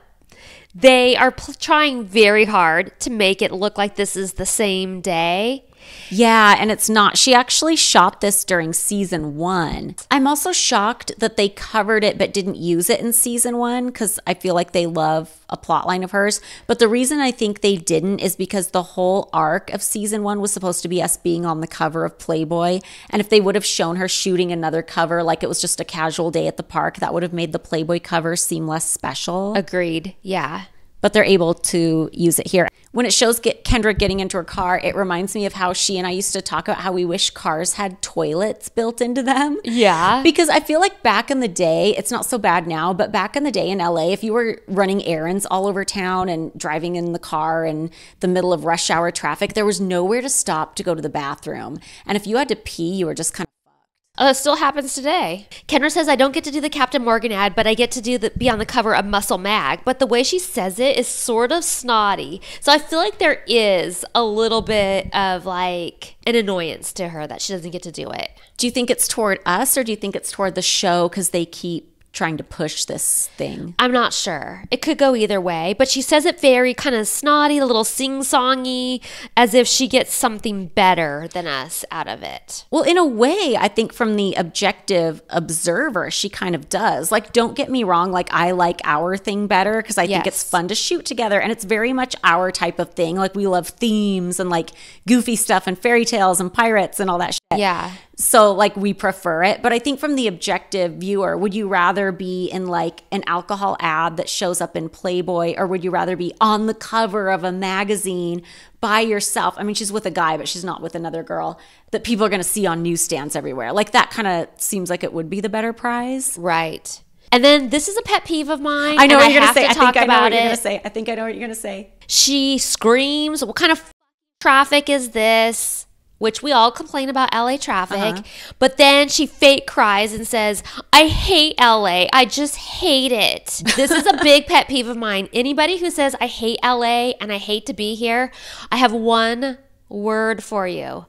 they are trying very hard to make it look like this is the same day. Yeah, and it's not. She actually shot this during season 1. I'm also shocked that they covered it but didn't use it in season 1 because I feel like they love a plot line of hers. But the reason I think they didn't is because the whole arc of season 1 was supposed to be us being on the cover of Playboy. And if they would have shown her shooting another cover, like it was just a casual day at the park, that would have made the Playboy cover seem less special. Agreed. Yeah. But they're able to use it here. When it shows Kendra getting into her car, it reminds me of how she and I used to talk about how we wish cars had toilets built into them. Yeah. Because I feel like back in the day, it's not so bad now, but back in the day in LA, if you were running errands all over town and driving in the car in the middle of rush hour traffic, there was nowhere to stop to go to the bathroom. And if you had to pee, you were just kind of... It still happens today. Kendra says, I don't get to do the Captain Morgan ad, but I get to be on the cover of Muscle Mag. But the way she says it is sort of snotty. So I feel like there is a little bit of like an annoyance to her that she doesn't get to do it. Do you think it's toward us or do you think it's toward the show because they keep trying to push this thing? I'm not sure. It could go either way, but she says it very kind of snotty, a little sing-songy, as if she gets something better than us out of it. Well, in a way, I think from the objective observer, she kind of does. Like, don't get me wrong, like I like our thing better because I think it's fun to shoot together and it's very much our type of thing. Like we love themes and like goofy stuff and fairy tales and pirates and all that shit. Yeah. So like we prefer it. But I think from the objective viewer, would you rather be in like an alcohol ad that shows up in Playboy or would you rather be on the cover of a magazine by yourself? I mean, she's with a guy, but she's not with another girl that people are going to see on newsstands everywhere. Like that kind of seems like it would be the better prize. Right. And then this is a pet peeve of mine. I know what you're going to say. I think I know what you're going to say. I think I know what you're going to say. She screams, what kind of traffic is this? Which we all complain about LA traffic, but then she fake cries and says, I hate LA, I just hate it. This is a big pet peeve of mine. Anybody who says, I hate LA and I hate to be here, I have one word for you,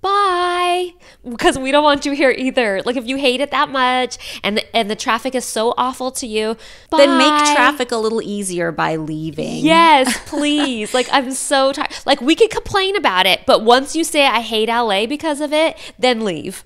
bye, because we don't want you here either. Like, if you hate it that much and the traffic is so awful to you, bye. Then make traffic a little easier by leaving. Yes, please. Like, I'm so tired. Like, we could complain about it, but once you say I hate LA because of it, then leave.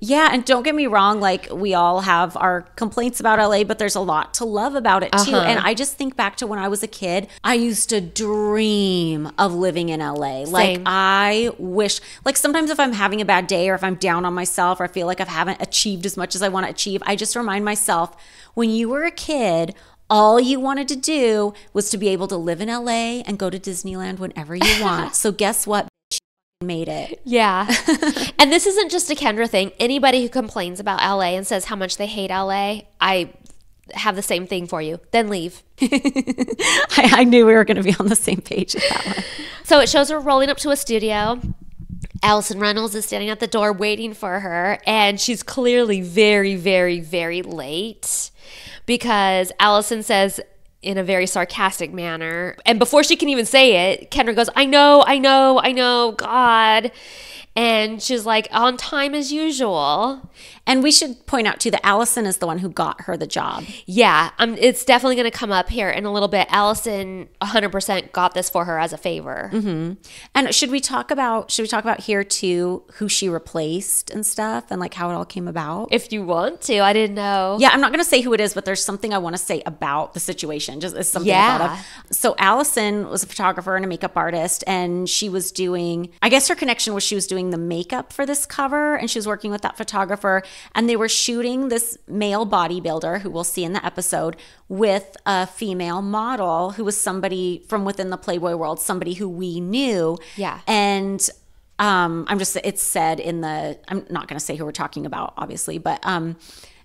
Yeah, and don't get me wrong, like, we all have our complaints about LA, but there's a lot to love about it too. And I just think back to when I was a kid, I used to dream of living in LA. Same. Like, I wish, like, sometimes if I'm having a bad day or if I'm down on myself or I feel like I haven't achieved as much as I want to achieve, I just remind myself, when you were a kid, all you wanted to do was to be able to live in LA and go to Disneyland whenever you want. So guess what? Made it. Yeah. And this isn't just a Kendra thing. Anybody who complains about LA and says how much they hate LA, I have the same thing for you. Then leave. I knew we were going to be on the same page with that one. So it shows her rolling up to a studio. Allison Reynolds is standing at the door waiting for her, and she's clearly very, very, very late because Allison says, in a very sarcastic manner, and before she can even say it, Kendra goes, I know, God. And she's like, on time as usual. And we should point out too that Allison is the one who got her the job. Yeah, it's definitely going to come up here in a little bit. Allison 100% got this for her as a favor. Mm-hmm. And should we talk about here too who she replaced and stuff and like how it all came about? If you want to, I didn't know. Yeah, I'm not going to say who it is, but there's something I want to say about the situation. Just it's something I thought of. So Allison was a photographer and a makeup artist, and she was doing, I guess her connection was she was doing the makeup for this cover, and she was working with that photographer, and they were shooting this male bodybuilder who we'll see in the episode with a female model who was somebody from within the Playboy world, somebody who we knew. Yeah. And it's said in the, I'm not going to say who we're talking about, obviously, but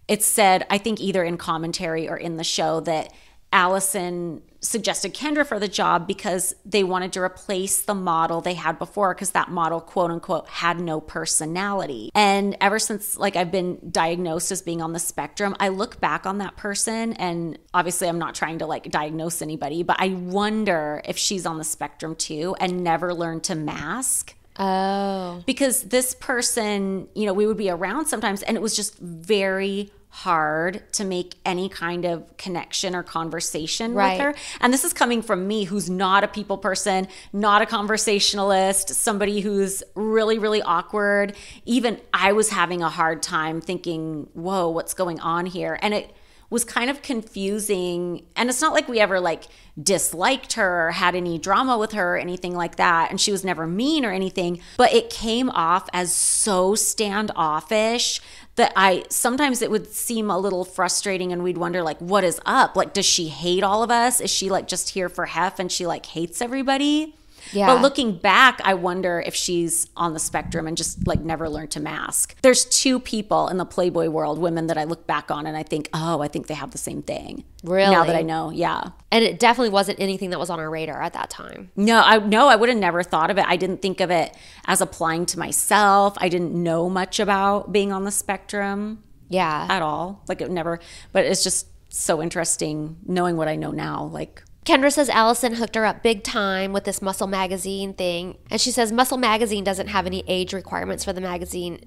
it's said, I think either in commentary or in the show, that Allison suggested Kendra for the job because they wanted to replace the model they had before, because that model, quote unquote, had no personality. And ever since, like, I've been diagnosed as being on the spectrum, I look back on that person, and obviously I'm not trying to like diagnose anybody, but I wonder if she's on the spectrum too and never learned to mask. Oh. Because this person, you know, we would be around sometimes, and it was just very hard to make any kind of connection or conversation with her. And this is coming from me, who's not a people person, not a conversationalist, somebody who's really, really awkward. Even I was having a hard time thinking, whoa, what's going on here? And it was kind of confusing. And it's not like we ever like disliked her or had any drama with her or anything like that. And she was never mean or anything, but it came off as so standoffish that sometimes it would seem a little frustrating, and we'd wonder, like, what is up? Like, does she hate all of us? Is she like just here for Hef and she like hates everybody? Yeah. But looking back, I wonder if she's on the spectrum and just like never learned to mask. There's two people in the Playboy world, women that I look back on and I think, oh, I think they have the same thing. Really? Now that I know, yeah. And it definitely wasn't anything that was on our radar at that time. No, I would have never thought of it. I didn't think of it as applying to myself. I didn't know much about being on the spectrum. Yeah. At all. Like, it never, but it's just so interesting knowing what I know now, like. Kendra says Allison hooked her up big time with this Muscle Magazine thing. And she says Muscle Magazine doesn't have any age requirements for the magazine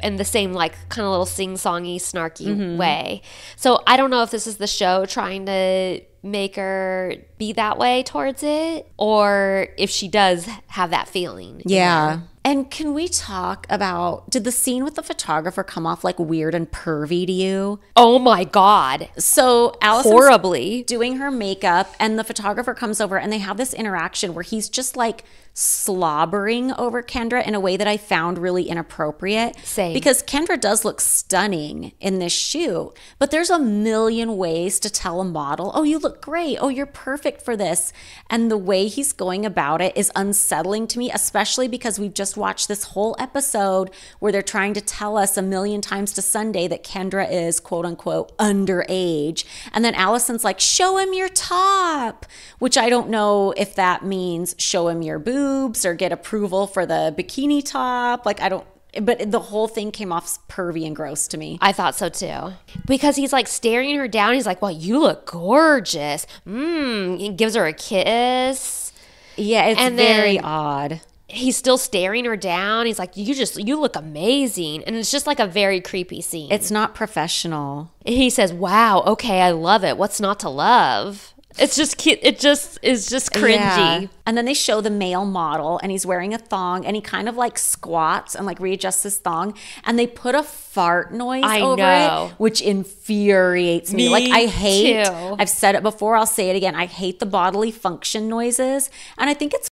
in the same like kind of little sing-songy, snarky way. So I don't know if this is the show trying to make her be that way towards it, or if she does have that feeling. Yeah. You know? And can we talk about, did the scene with the photographer come off like weird and pervy to you? Oh my God. So Allison's horribly doing her makeup, and the photographer comes over, and they have this interaction where he's just like slobbering over Kendra in a way that I found really inappropriate. Same. Because Kendra does look stunning in this shoot, but there's a million ways to tell a model, oh, you look great. Oh, you're perfect for this. And the way he's going about it is unsettling to me, especially because we've just watch this whole episode where they're trying to tell us a million times to Sunday that Kendra is, quote unquote, underage. And then Allison's like, show him your top, which I don't know if that means show him your boobs or get approval for the bikini top. Like, I don't, but the whole thing came off pervy and gross to me. I thought so too. Because he's like staring her down. He's like, well, you look gorgeous. He gives her a kiss. Yeah, it's very odd. he's still staring her down. He's like, you look amazing. And it's just like a very creepy scene. It's not professional. He says, wow, okay, I love it. What's not to love? It's just cute. It just is just cringy. Yeah. And then they show the male model and he's wearing a thong and he kind of like squats and like readjusts his thong and they put a fart noise over it, which infuriates me. Like I hate, too. I've said it before, I'll say it again. I hate the bodily function noises. And I think it's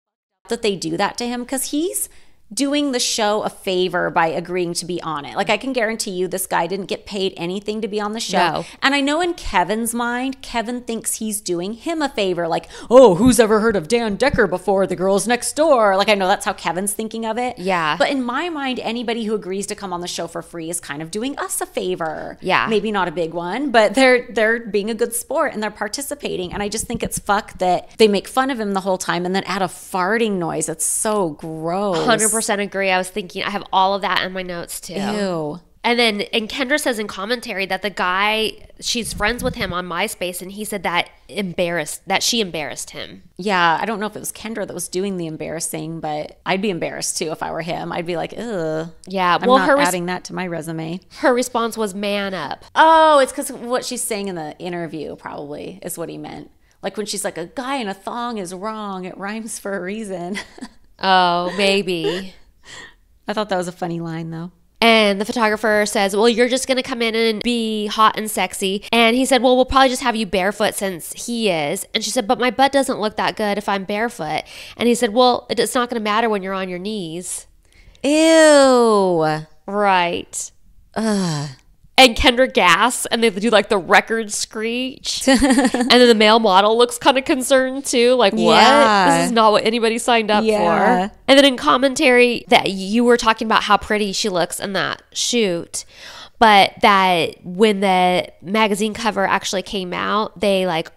that they do that to him because he's doing the show a favor by agreeing to be on it. Like I can guarantee you this guy didn't get paid anything to be on the show. No. And I know in Kevin's mind, Kevin thinks he's doing him a favor. Like, oh, who's ever heard of Dan Decker before? The Girls Next Door. Like I know that's how Kevin's thinking of it. Yeah. But in my mind, anybody who agrees to come on the show for free is kind of doing us a favor. Yeah. Maybe not a big one, but they're being a good sport and they're participating. And I just think it's fuck that they make fun of him the whole time and then add a farting noise. It's so gross. 100% agree. I was thinking, I have all of that in my notes too. Ew. And then, and Kendra says in commentary that the guy, she's friends with him on MySpace, and he said that she embarrassed him. Yeah, I don't know if it was Kendra that was doing the embarrassing, but I'd be embarrassed too if I were him. I'd be like, ugh. Yeah, well, I'm not adding that to my resume. Her response was, man up. Oh, it's because what she's saying in the interview probably is what he meant. Like when she's like, a guy in a thong is wrong. It rhymes for a reason. Oh, maybe. I thought that was a funny line, though. And the photographer says, well, you're just going to come in and be hot and sexy. And he said, well, we'll probably just have you barefoot since he is. And she said, but my butt doesn't look that good if I'm barefoot. And he said, well, it's not going to matter when you're on your knees. Ew. Right. Ugh. And Kendra gasps, and they do like the record screech. And then the male model looks kind of concerned too. Like, what? Yeah. This is not what anybody signed up for. And then in commentary that you were talking about how pretty she looks in that shoot. But that when the magazine cover actually came out, they like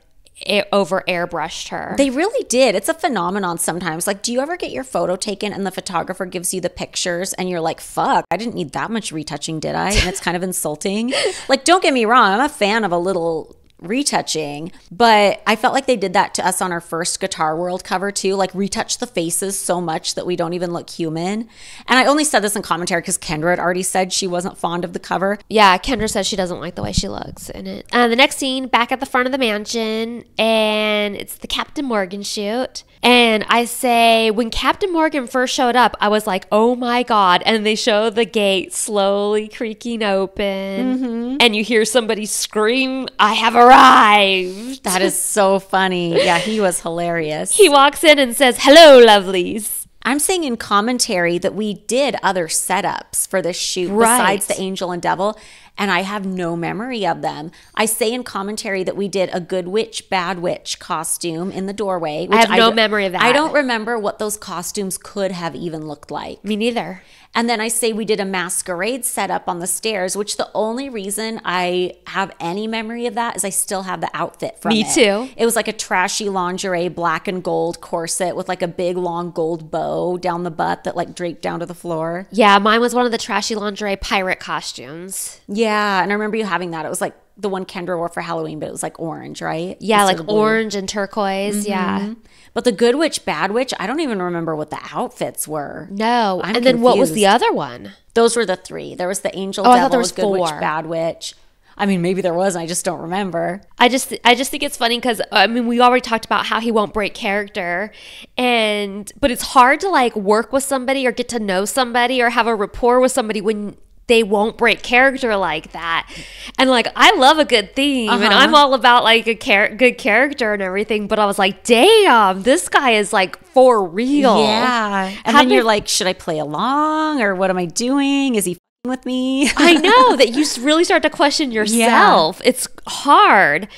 over airbrushed her. They really did. It's a phenomenon sometimes. Like, do you ever get your photo taken and the photographer gives you the pictures and you're like, fuck, I didn't need that much retouching, did I? And it's kind of insulting. Like, don't get me wrong, I'm a fan of a little retouching, but I felt like they did that to us on our first Guitar World cover too, like retouch the faces so much that we don't even look human. And I only said this in commentary because Kendra had already said she wasn't fond of the cover. Yeah, Kendra says she doesn't like the way she looks in it. The next scene, back at the front of the mansion, and it's the Captain Morgan shoot. And I say, when Captain Morgan first showed up, I was like, oh my God. And they show the gate slowly creaking open. Mm-hmm. And you hear somebody scream, I have arrived. That is so funny. Yeah, he was hilarious. He walks in and says, hello, lovelies. I'm saying in commentary that we did other setups for this shoot besides the angel and devil. And I have no memory of them. I say in commentary that we did a good witch, bad witch costume in the doorway. Which I have no memory of that. I don't remember what those costumes could have even looked like. Me neither. And then I say we did a masquerade setup on the stairs, which the only reason I have any memory of that is I still have the outfit from it. Me too. It was like a trashy lingerie, black and gold corset with like a big long gold bow down the butt that like draped down to the floor. Yeah, mine was one of the trashy lingerie pirate costumes. Yeah, and I remember you having that. It was like the one Kendra wore for Halloween, but it was like orange, right? Yeah, like orange and turquoise, yeah. But the good witch, bad witch, I don't even remember what the outfits were. No, and then what was the other one? Those were the three. There was the angel, devil, good witch, bad witch. I mean, maybe there was, and I just don't remember. I just think it's funny because, I mean, we already talked about how he won't break character, but it's hard to like work with somebody or get to know somebody or have a rapport with somebody when they won't break character like that. And like, I love a good theme and I'm all about like a good character and everything, but I was like, damn, this guy is like for real. Yeah. And then you're like, should I play along or what am I doing? Is he f***ing with me? I know that you really start to question yourself. Yeah. It's hard.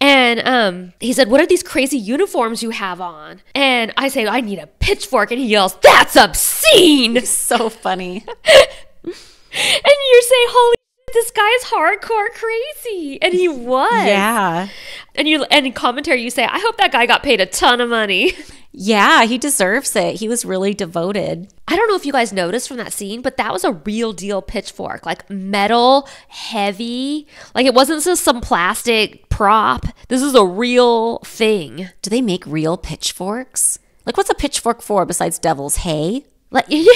And he said, what are these crazy uniforms you have on? And I say, I need a pitchfork. And he yells, that's obscene. It's so funny. And you say, holy shit, this guy's hardcore crazy. And he was. Yeah. And in commentary you say, I hope that guy got paid a ton of money. Yeah, he deserves it. He was really devoted. I don't know if you guys noticed from that scene, but that was a real deal pitchfork. Like metal, heavy. Like it wasn't just some plastic prop. This is a real thing. Do they make real pitchforks? Like, what's a pitchfork for besides devil's hay? Like, yeah.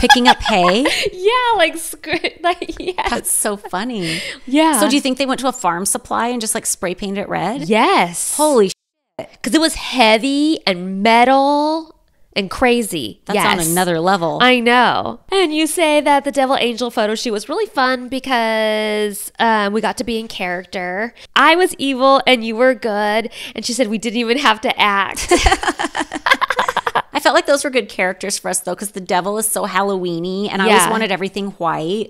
Picking up hay? Yeah, like yes. That's so funny. Yeah. So do you think they went to a farm supply and just like spray painted it red? Yes. Holy shit. Because it was heavy and metal and crazy. That's yes. on another level. I know. And you say that the Devil Angel photo shoot was really fun because we got to be in character. I was evil and you were good. And she said we didn't even have to act. I felt like those were good characters for us, though, because the devil is so Halloween-y, and I always wanted everything white.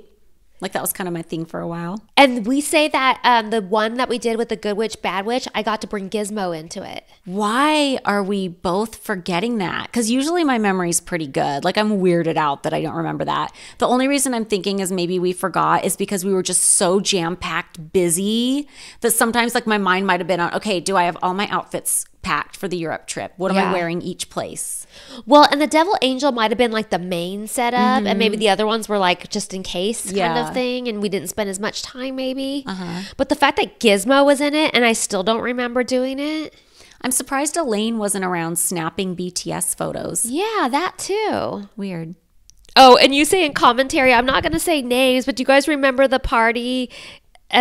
Like, that was kind of my thing for a while. And we say that the one that we did with the Good Witch, Bad Witch, I got to bring Gizmo into it. Why are we both forgetting that? Because usually my memory's pretty good. Like, I'm weirded out that I don't remember that. The only reason I'm thinking is maybe we forgot is because we were just so jam-packed busy that sometimes, like, my mind might have been on, okay, do I have all my outfits packed for the Europe trip? What am I wearing each place? Well, and the Devil Angel might have been like the main setup and maybe the other ones were like just in case kind of thing, and we didn't spend as much time maybe. But the fact that Gizmo was in it and I still don't remember doing it. I'm surprised Elaine wasn't around snapping BTS photos. Yeah, that too. Weird. Oh, and you say in commentary, I'm not going to say names, but do you guys remember the party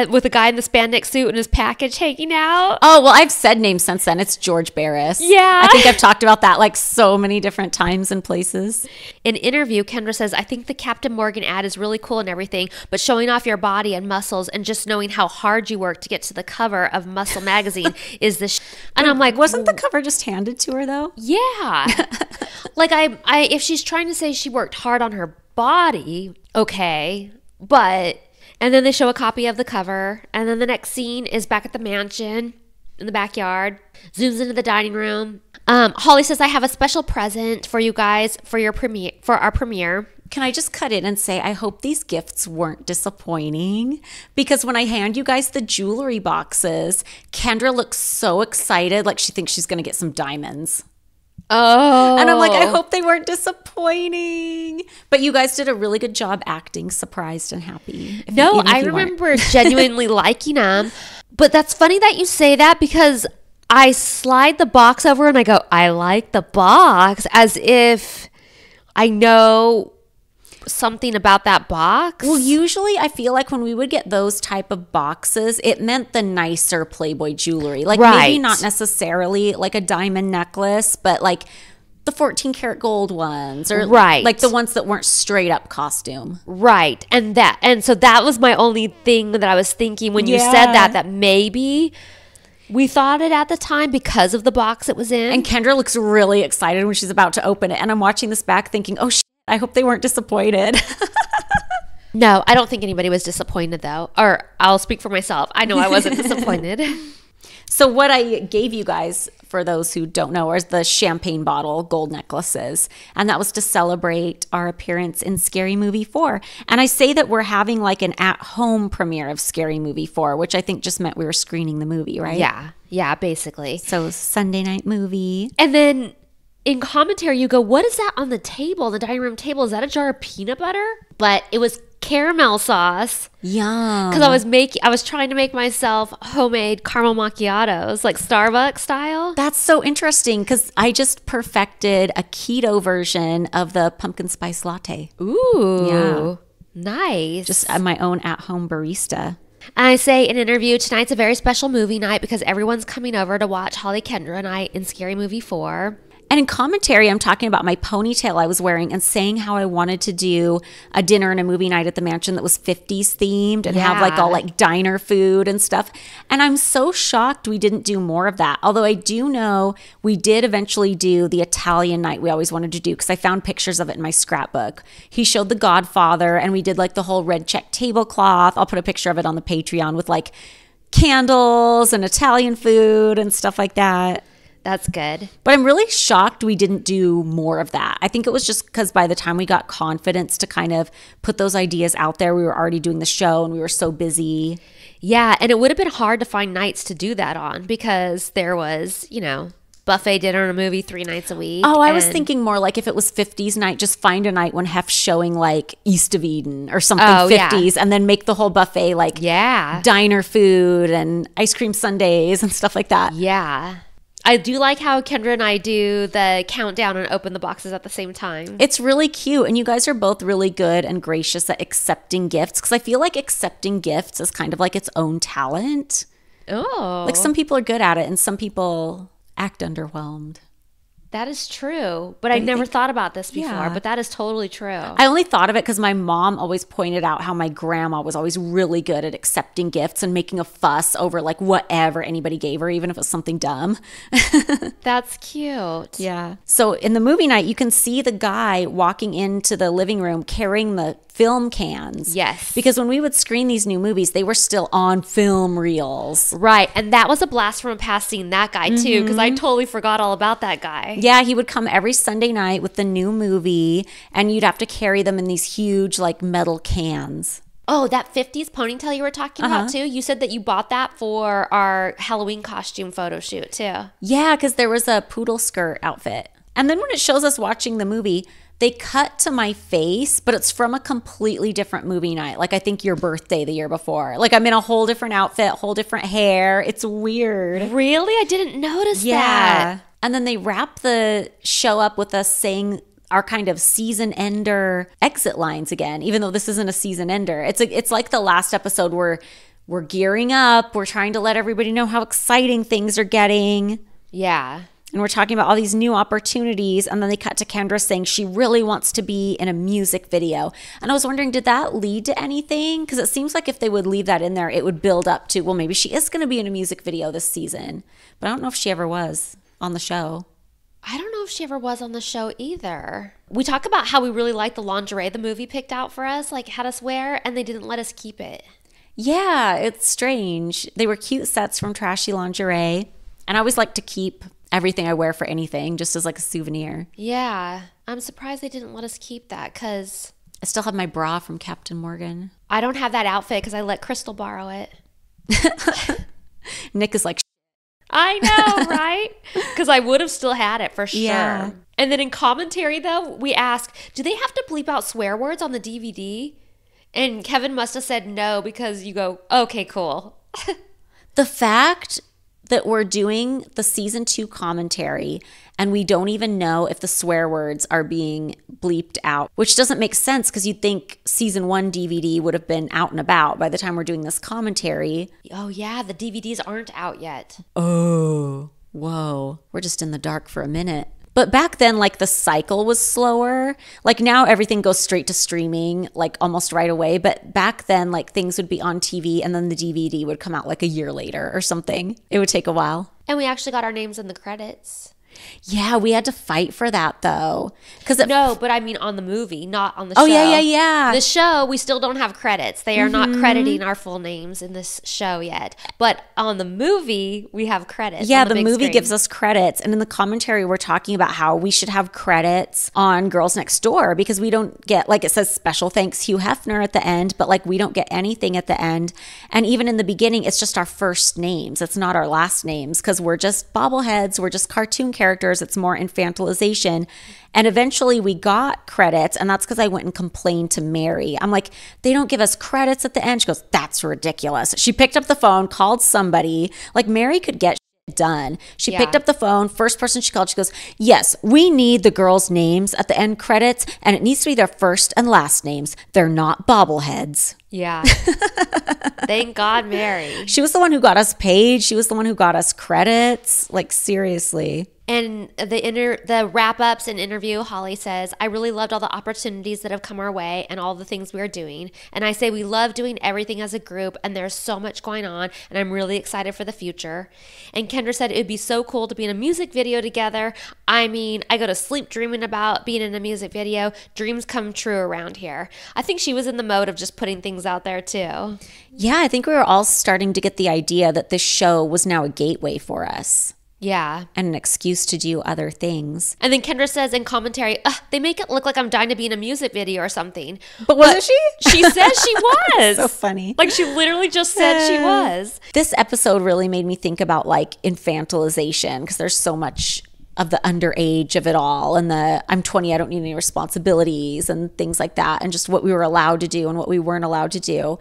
with a guy in the spandex suit and his package hanging out? Oh, well, I've said names since then. It's George Barris. Yeah. I think I've talked about that like so many different times and places. In interview, Kendra says, I think the Captain Morgan ad is really cool and everything, but showing off your body and muscles and just knowing how hard you work to get to the cover of Muscle Magazine is the And I'm like, wasn't the cover just handed to her though? Yeah. Like I if she's trying to say she worked hard on her body, okay, but... And then they show a copy of the cover. And then the next scene is back at the mansion in the backyard. Zooms into the dining room. Holly says, I have a special present for you guys for your premiere, for our premiere. Can I just cut in and say, I hope these gifts weren't disappointing? Because when I hand you guys the jewelry boxes, Kendra looks so excited. Like she thinks she's going to get some diamonds. Oh. And I'm like, I hope they weren't disappointing. But you guys did a really good job acting surprised and happy. No, I remember genuinely liking them. But that's funny that you say that because I slide the box over and I go, I like the box, as if I know something about that box. Well, usually I feel like when we would get those type of boxes, it meant the nicer Playboy jewelry. Like maybe not necessarily like a diamond necklace, but like the 14-karat gold ones or like the ones that weren't straight up costume. Right. And that, and so that was my only thing that I was thinking when you said that, that maybe we thought it at the time because of the box it was in. And Kendra looks really excited when she's about to open it. And I'm watching this back thinking, oh, I hope they weren't disappointed. No, I don't think anybody was disappointed though. Or I'll speak for myself. I know I wasn't disappointed. So what I gave you guys, for those who don't know, is the champagne bottle gold necklaces. And that was to celebrate our appearance in Scary Movie 4. And I say that we're having like an at-home premiere of Scary Movie 4, which I think just meant we were screening the movie, right? Yeah. Yeah, basically. So Sunday night movie. And then... in commentary, you go, what is that on the table, the dining room table? Is that a jar of peanut butter? But it was caramel sauce. Yum. Because I was trying to make myself homemade caramel macchiatos, like Starbucks style. That's so interesting because I just perfected a keto version of the pumpkin spice latte. Ooh. Yeah. Nice. Just my own at-home barista. I say in an interview, tonight's a very special movie night because everyone's coming over to watch Holly, Kendra, and I in Scary Movie 4. And in commentary, I'm talking about my ponytail I was wearing and saying how I wanted to do a dinner and a movie night at the mansion that was 50s themed and have like all like diner food and stuff. And I'm so shocked we didn't do more of that. Although I do know we did eventually do the Italian night we always wanted to do because I found pictures of it in my scrapbook. He showed The Godfather and we did like the whole red check tablecloth. I'll put a picture of it on the Patreon with like candles and Italian food and stuff like that. That's good. But I'm really shocked we didn't do more of that. I think it was just because by the time we got confidence to kind of put those ideas out there, we were already doing the show and we were so busy. Yeah, and it would have been hard to find nights to do that on because there was, you know, buffet dinner and a movie 3 nights a week. Oh, I was thinking more like if it was 50s night, just find a night when Hef's showing like East of Eden or something 50s and then make the whole buffet like diner food and ice cream sundaes and stuff like that. Yeah. I do like how Kendra and I do the countdown and open the boxes at the same time. It's really cute. And you guys are both really good and gracious at accepting gifts. Because I feel like accepting gifts is kind of like its own talent. Oh. Like some people are good at it and some people act underwhelmed. That is true. But I've never thought about this before. Yeah. But that is totally true. I only thought of it because my mom always pointed out how my grandma was always really good at accepting gifts and making a fuss over like whatever anybody gave her, even if it was something dumb. That's cute. Yeah. So in the movie night, you can see the guy walking into the living room carrying the film cans. Yes. Because when we would screen these new movies, they were still on film reels. Right. And that was a blast from past seeing that guy too, because I totally forgot all about that guy. Yeah. He would come every Sunday night with the new movie and you'd have to carry them in these huge like metal cans. Oh, that 50s ponytail you were talking about too? You said that you bought that for our Halloween costume photo shoot too. Yeah. Because there was a poodle skirt outfit. And then when it shows us watching the movie, they cut to my face, but it's from a completely different movie night. Like I think your birthday the year before. Like I'm in a whole different outfit, whole different hair. It's weird. Really? I didn't notice that. Yeah. And then they wrap the show up with us saying our kind of season ender exit lines again, even though this isn't a season ender. It's like the last episode where we're gearing up. We're trying to let everybody know how exciting things are getting. Yeah. And we're talking about all these new opportunities. And then they cut to Kendra saying she really wants to be in a music video. And I was wondering, did that lead to anything? Because it seems like if they would leave that in there, it would build up to, well, maybe she is going to be in a music video this season. But I don't know if she ever was on the show. I don't know if she ever was on the show either. We talk about how we really liked the lingerie the movie picked out for us, like had us wear, and they didn't let us keep it. Yeah, it's strange. They were cute sets from Trashy Lingerie. And I always like to keep everything I wear for anything, just as like a souvenir. Yeah. I'm surprised they didn't let us keep that because I still have my bra from Captain Morgan. I don't have that outfit because I let Crystal borrow it. Nick is like, I know, right? Because I would have still had it for sure. Yeah. And then in commentary, though, we ask, do they have to bleep out swear words on the DVD? And Kevin must have said no because you go, okay, cool. The fact that we're doing the season 2 commentary and we don't even know if the swear words are being bleeped out, which doesn't make sense because you'd think season 1 DVD would have been out and about by the time we're doing this commentary. Oh yeah, the DVDs aren't out yet. Oh, whoa. We're just in the dark for a minute. But back then, like, the cycle was slower. Like, now everything goes straight to streaming, like, almost right away. But back then, like, things would be on TV and then the DVD would come out, like, a year later or something. It would take a while. And we actually got our names in the credits. Yeah, we had to fight for that, though. No, but I mean on the movie, not on the show. Oh, yeah, yeah, yeah. The show, we still don't have credits. They are not crediting our full names in this show yet. But on the movie, we have credits. Yeah, the movie gives us credits. And in the commentary, we're talking about how we should have credits on Girls Next Door because we don't get, like it says, special thanks Hugh Hefner at the end, but like we don't get anything at the end. And even in the beginning, it's just our first names. It's not our last names because we're just bobbleheads. We're just cartoon characters. It's more infantilization. And eventually we got credits, and that's because I went and complained to Mary. I'm like, they don't give us credits at the end. She goes, that's ridiculous. She picked up the phone, called somebody. Like, Mary could get shit done. She picked up the phone, first person she called, she goes, yes, we need the girls' names at the end credits, and it needs to be their first and last names. They're not bobbleheads. Yeah. Thank God, Mary. She was the one who got us paid. She was the one who got us credits. Like, seriously. And the wrap-ups and interview, Holly says, I really loved all the opportunities that have come our way and all the things we are doing. And I say we love doing everything as a group, and there's so much going on, and I'm really excited for the future. And Kendra said it would be so cool to be in a music video together. I mean, I go to sleep dreaming about being in a music video. Dreams come true around here. I think she was in the mode of just putting things out there too. Yeah, I think we were all starting to get the idea that this show was now a gateway for us. Yeah. And an excuse to do other things. And then Kendra says in commentary, they make it look like I'm dying to be in a music video or something. But wasn't she? She says she was. So funny. Like, she literally just said she was. This episode really made me think about, like, infantilization because there's so much of the underage of it all and the I'm 20, I don't need any responsibilities and things like that and just what we were allowed to do and what we weren't allowed to do.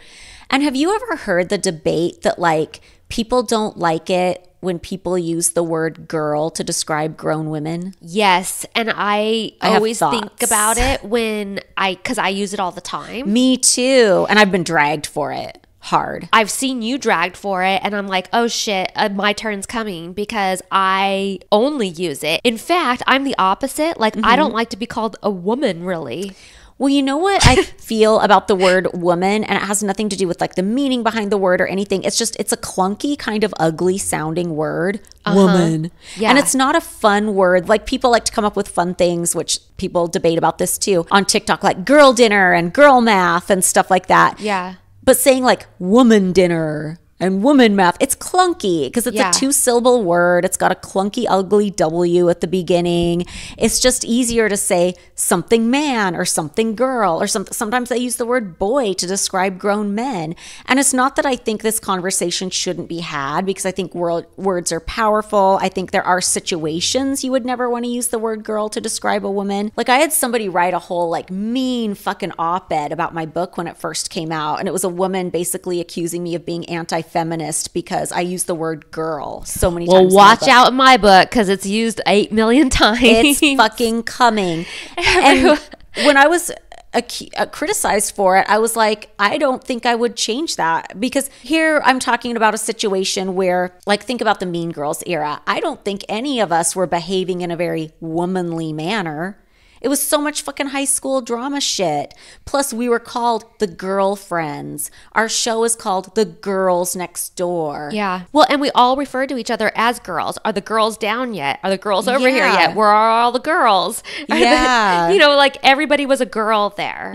And have you ever heard the debate that, like, people don't like it when people use the word girl to describe grown women. Yes. And I always think about it when because I use it all the time. Me too. And I've been dragged for it. Hard. I've seen you dragged for it, and I'm like, oh shit, my turn's coming because I only use it. In fact, I'm the opposite. Like, I don't like to be called a woman, really. Well, you know what I feel about the word woman, and it has nothing to do with like the meaning behind the word or anything. It's just, it's a clunky, kind of ugly sounding word, woman. Yeah. And it's not a fun word. Like, people like to come up with fun things, which people debate about this too on TikTok, like girl dinner and girl math and stuff like that. Yeah. But saying like woman dinner and woman math, it's clunky because it's a two-syllable word. It's got a clunky, ugly W at the beginning. It's just easier to say something man or something girl or something. Sometimes they use the word boy to describe grown men. And it's not that I think this conversation shouldn't be had, because I think words are powerful. I think there are situations you would never want to use the word girl to describe a woman. Like, I had somebody write a whole like mean fucking op-ed about my book when it first came out. And it was a woman basically accusing me of being anti-feminist because I use the word girl so many times. Well, watch out in my book because it's used 8 million times. It's fucking coming. And when I was criticized for it, I was like, I don't think I would change that, because here I'm talking about a situation where, like, think about the Mean Girls era. I don't think any of us were behaving in a very womanly manner. It was so much fucking high school drama shit. Plus, we were called the girlfriends. Our show is called the Girls Next Door. Yeah. Well, and we all refer to each other as girls. Are the girls down yet? Are the girls over here yet? Where are all the girls? You know, like, everybody was a girl there.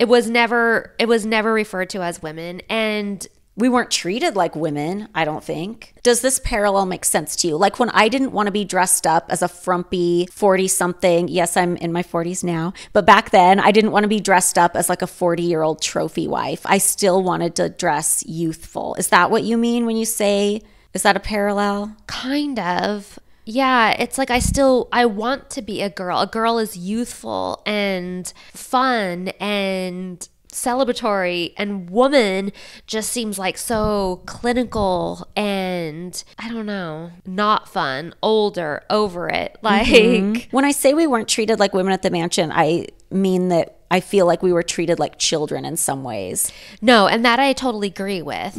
It was never referred to as women. And we weren't treated like women, I don't think. Does this parallel make sense to you? Like, when I didn't want to be dressed up as a frumpy 40-something, yes, I'm in my 40s now, but back then I didn't want to be dressed up as like a 40-year-old trophy wife. I still wanted to dress youthful. Is that what you mean when you say, is that a parallel? Kind of. Yeah, it's like I want to be a girl. A girl is youthful and fun and celebratory, and woman just seems like so clinical and, I don't know, not fun, older, over it. Like, when I say we weren't treated like women at the mansion, I mean that I feel like we were treated like children in some ways. No, and that I totally agree with.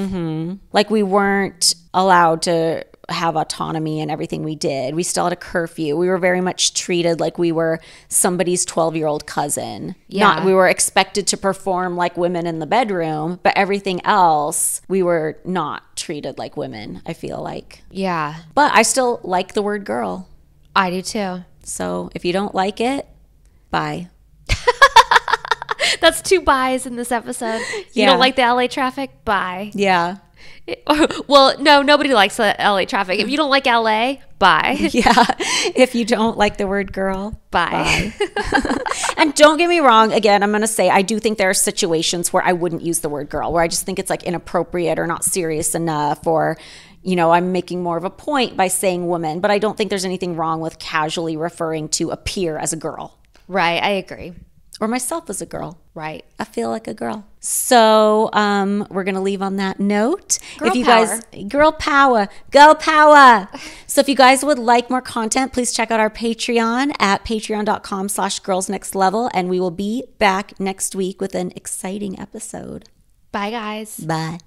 Like, we weren't allowed to have autonomy in everything we did. We still had a curfew. We were very much treated like we were somebody's 12-year-old cousin. We were expected to perform like women in the bedroom, but everything else, we were not treated like women, I feel like. Yeah. But I still like the word girl. I do too. So if you don't like it, bye. That's 2 byes in this episode. You don't like the LA traffic? Bye. Yeah. Well, no, nobody likes the LA traffic. If you don't like LA, bye. Yeah. If you don't like the word girl, bye. And don't get me wrong. Again, I'm going to say I do think there are situations where I wouldn't use the word girl, where I just think it's like inappropriate or not serious enough, or, you know, I'm making more of a point by saying woman. But I don't think there's anything wrong with casually referring to a peer as a girl. Right. I agree. Or myself as a girl. Right. I feel like a girl. So we're going to leave on that note. Girl power. So if you guys would like more content, please check out our Patreon at patreon.com/girlsnextlevel. And we will be back next week with an exciting episode. Bye, guys. Bye.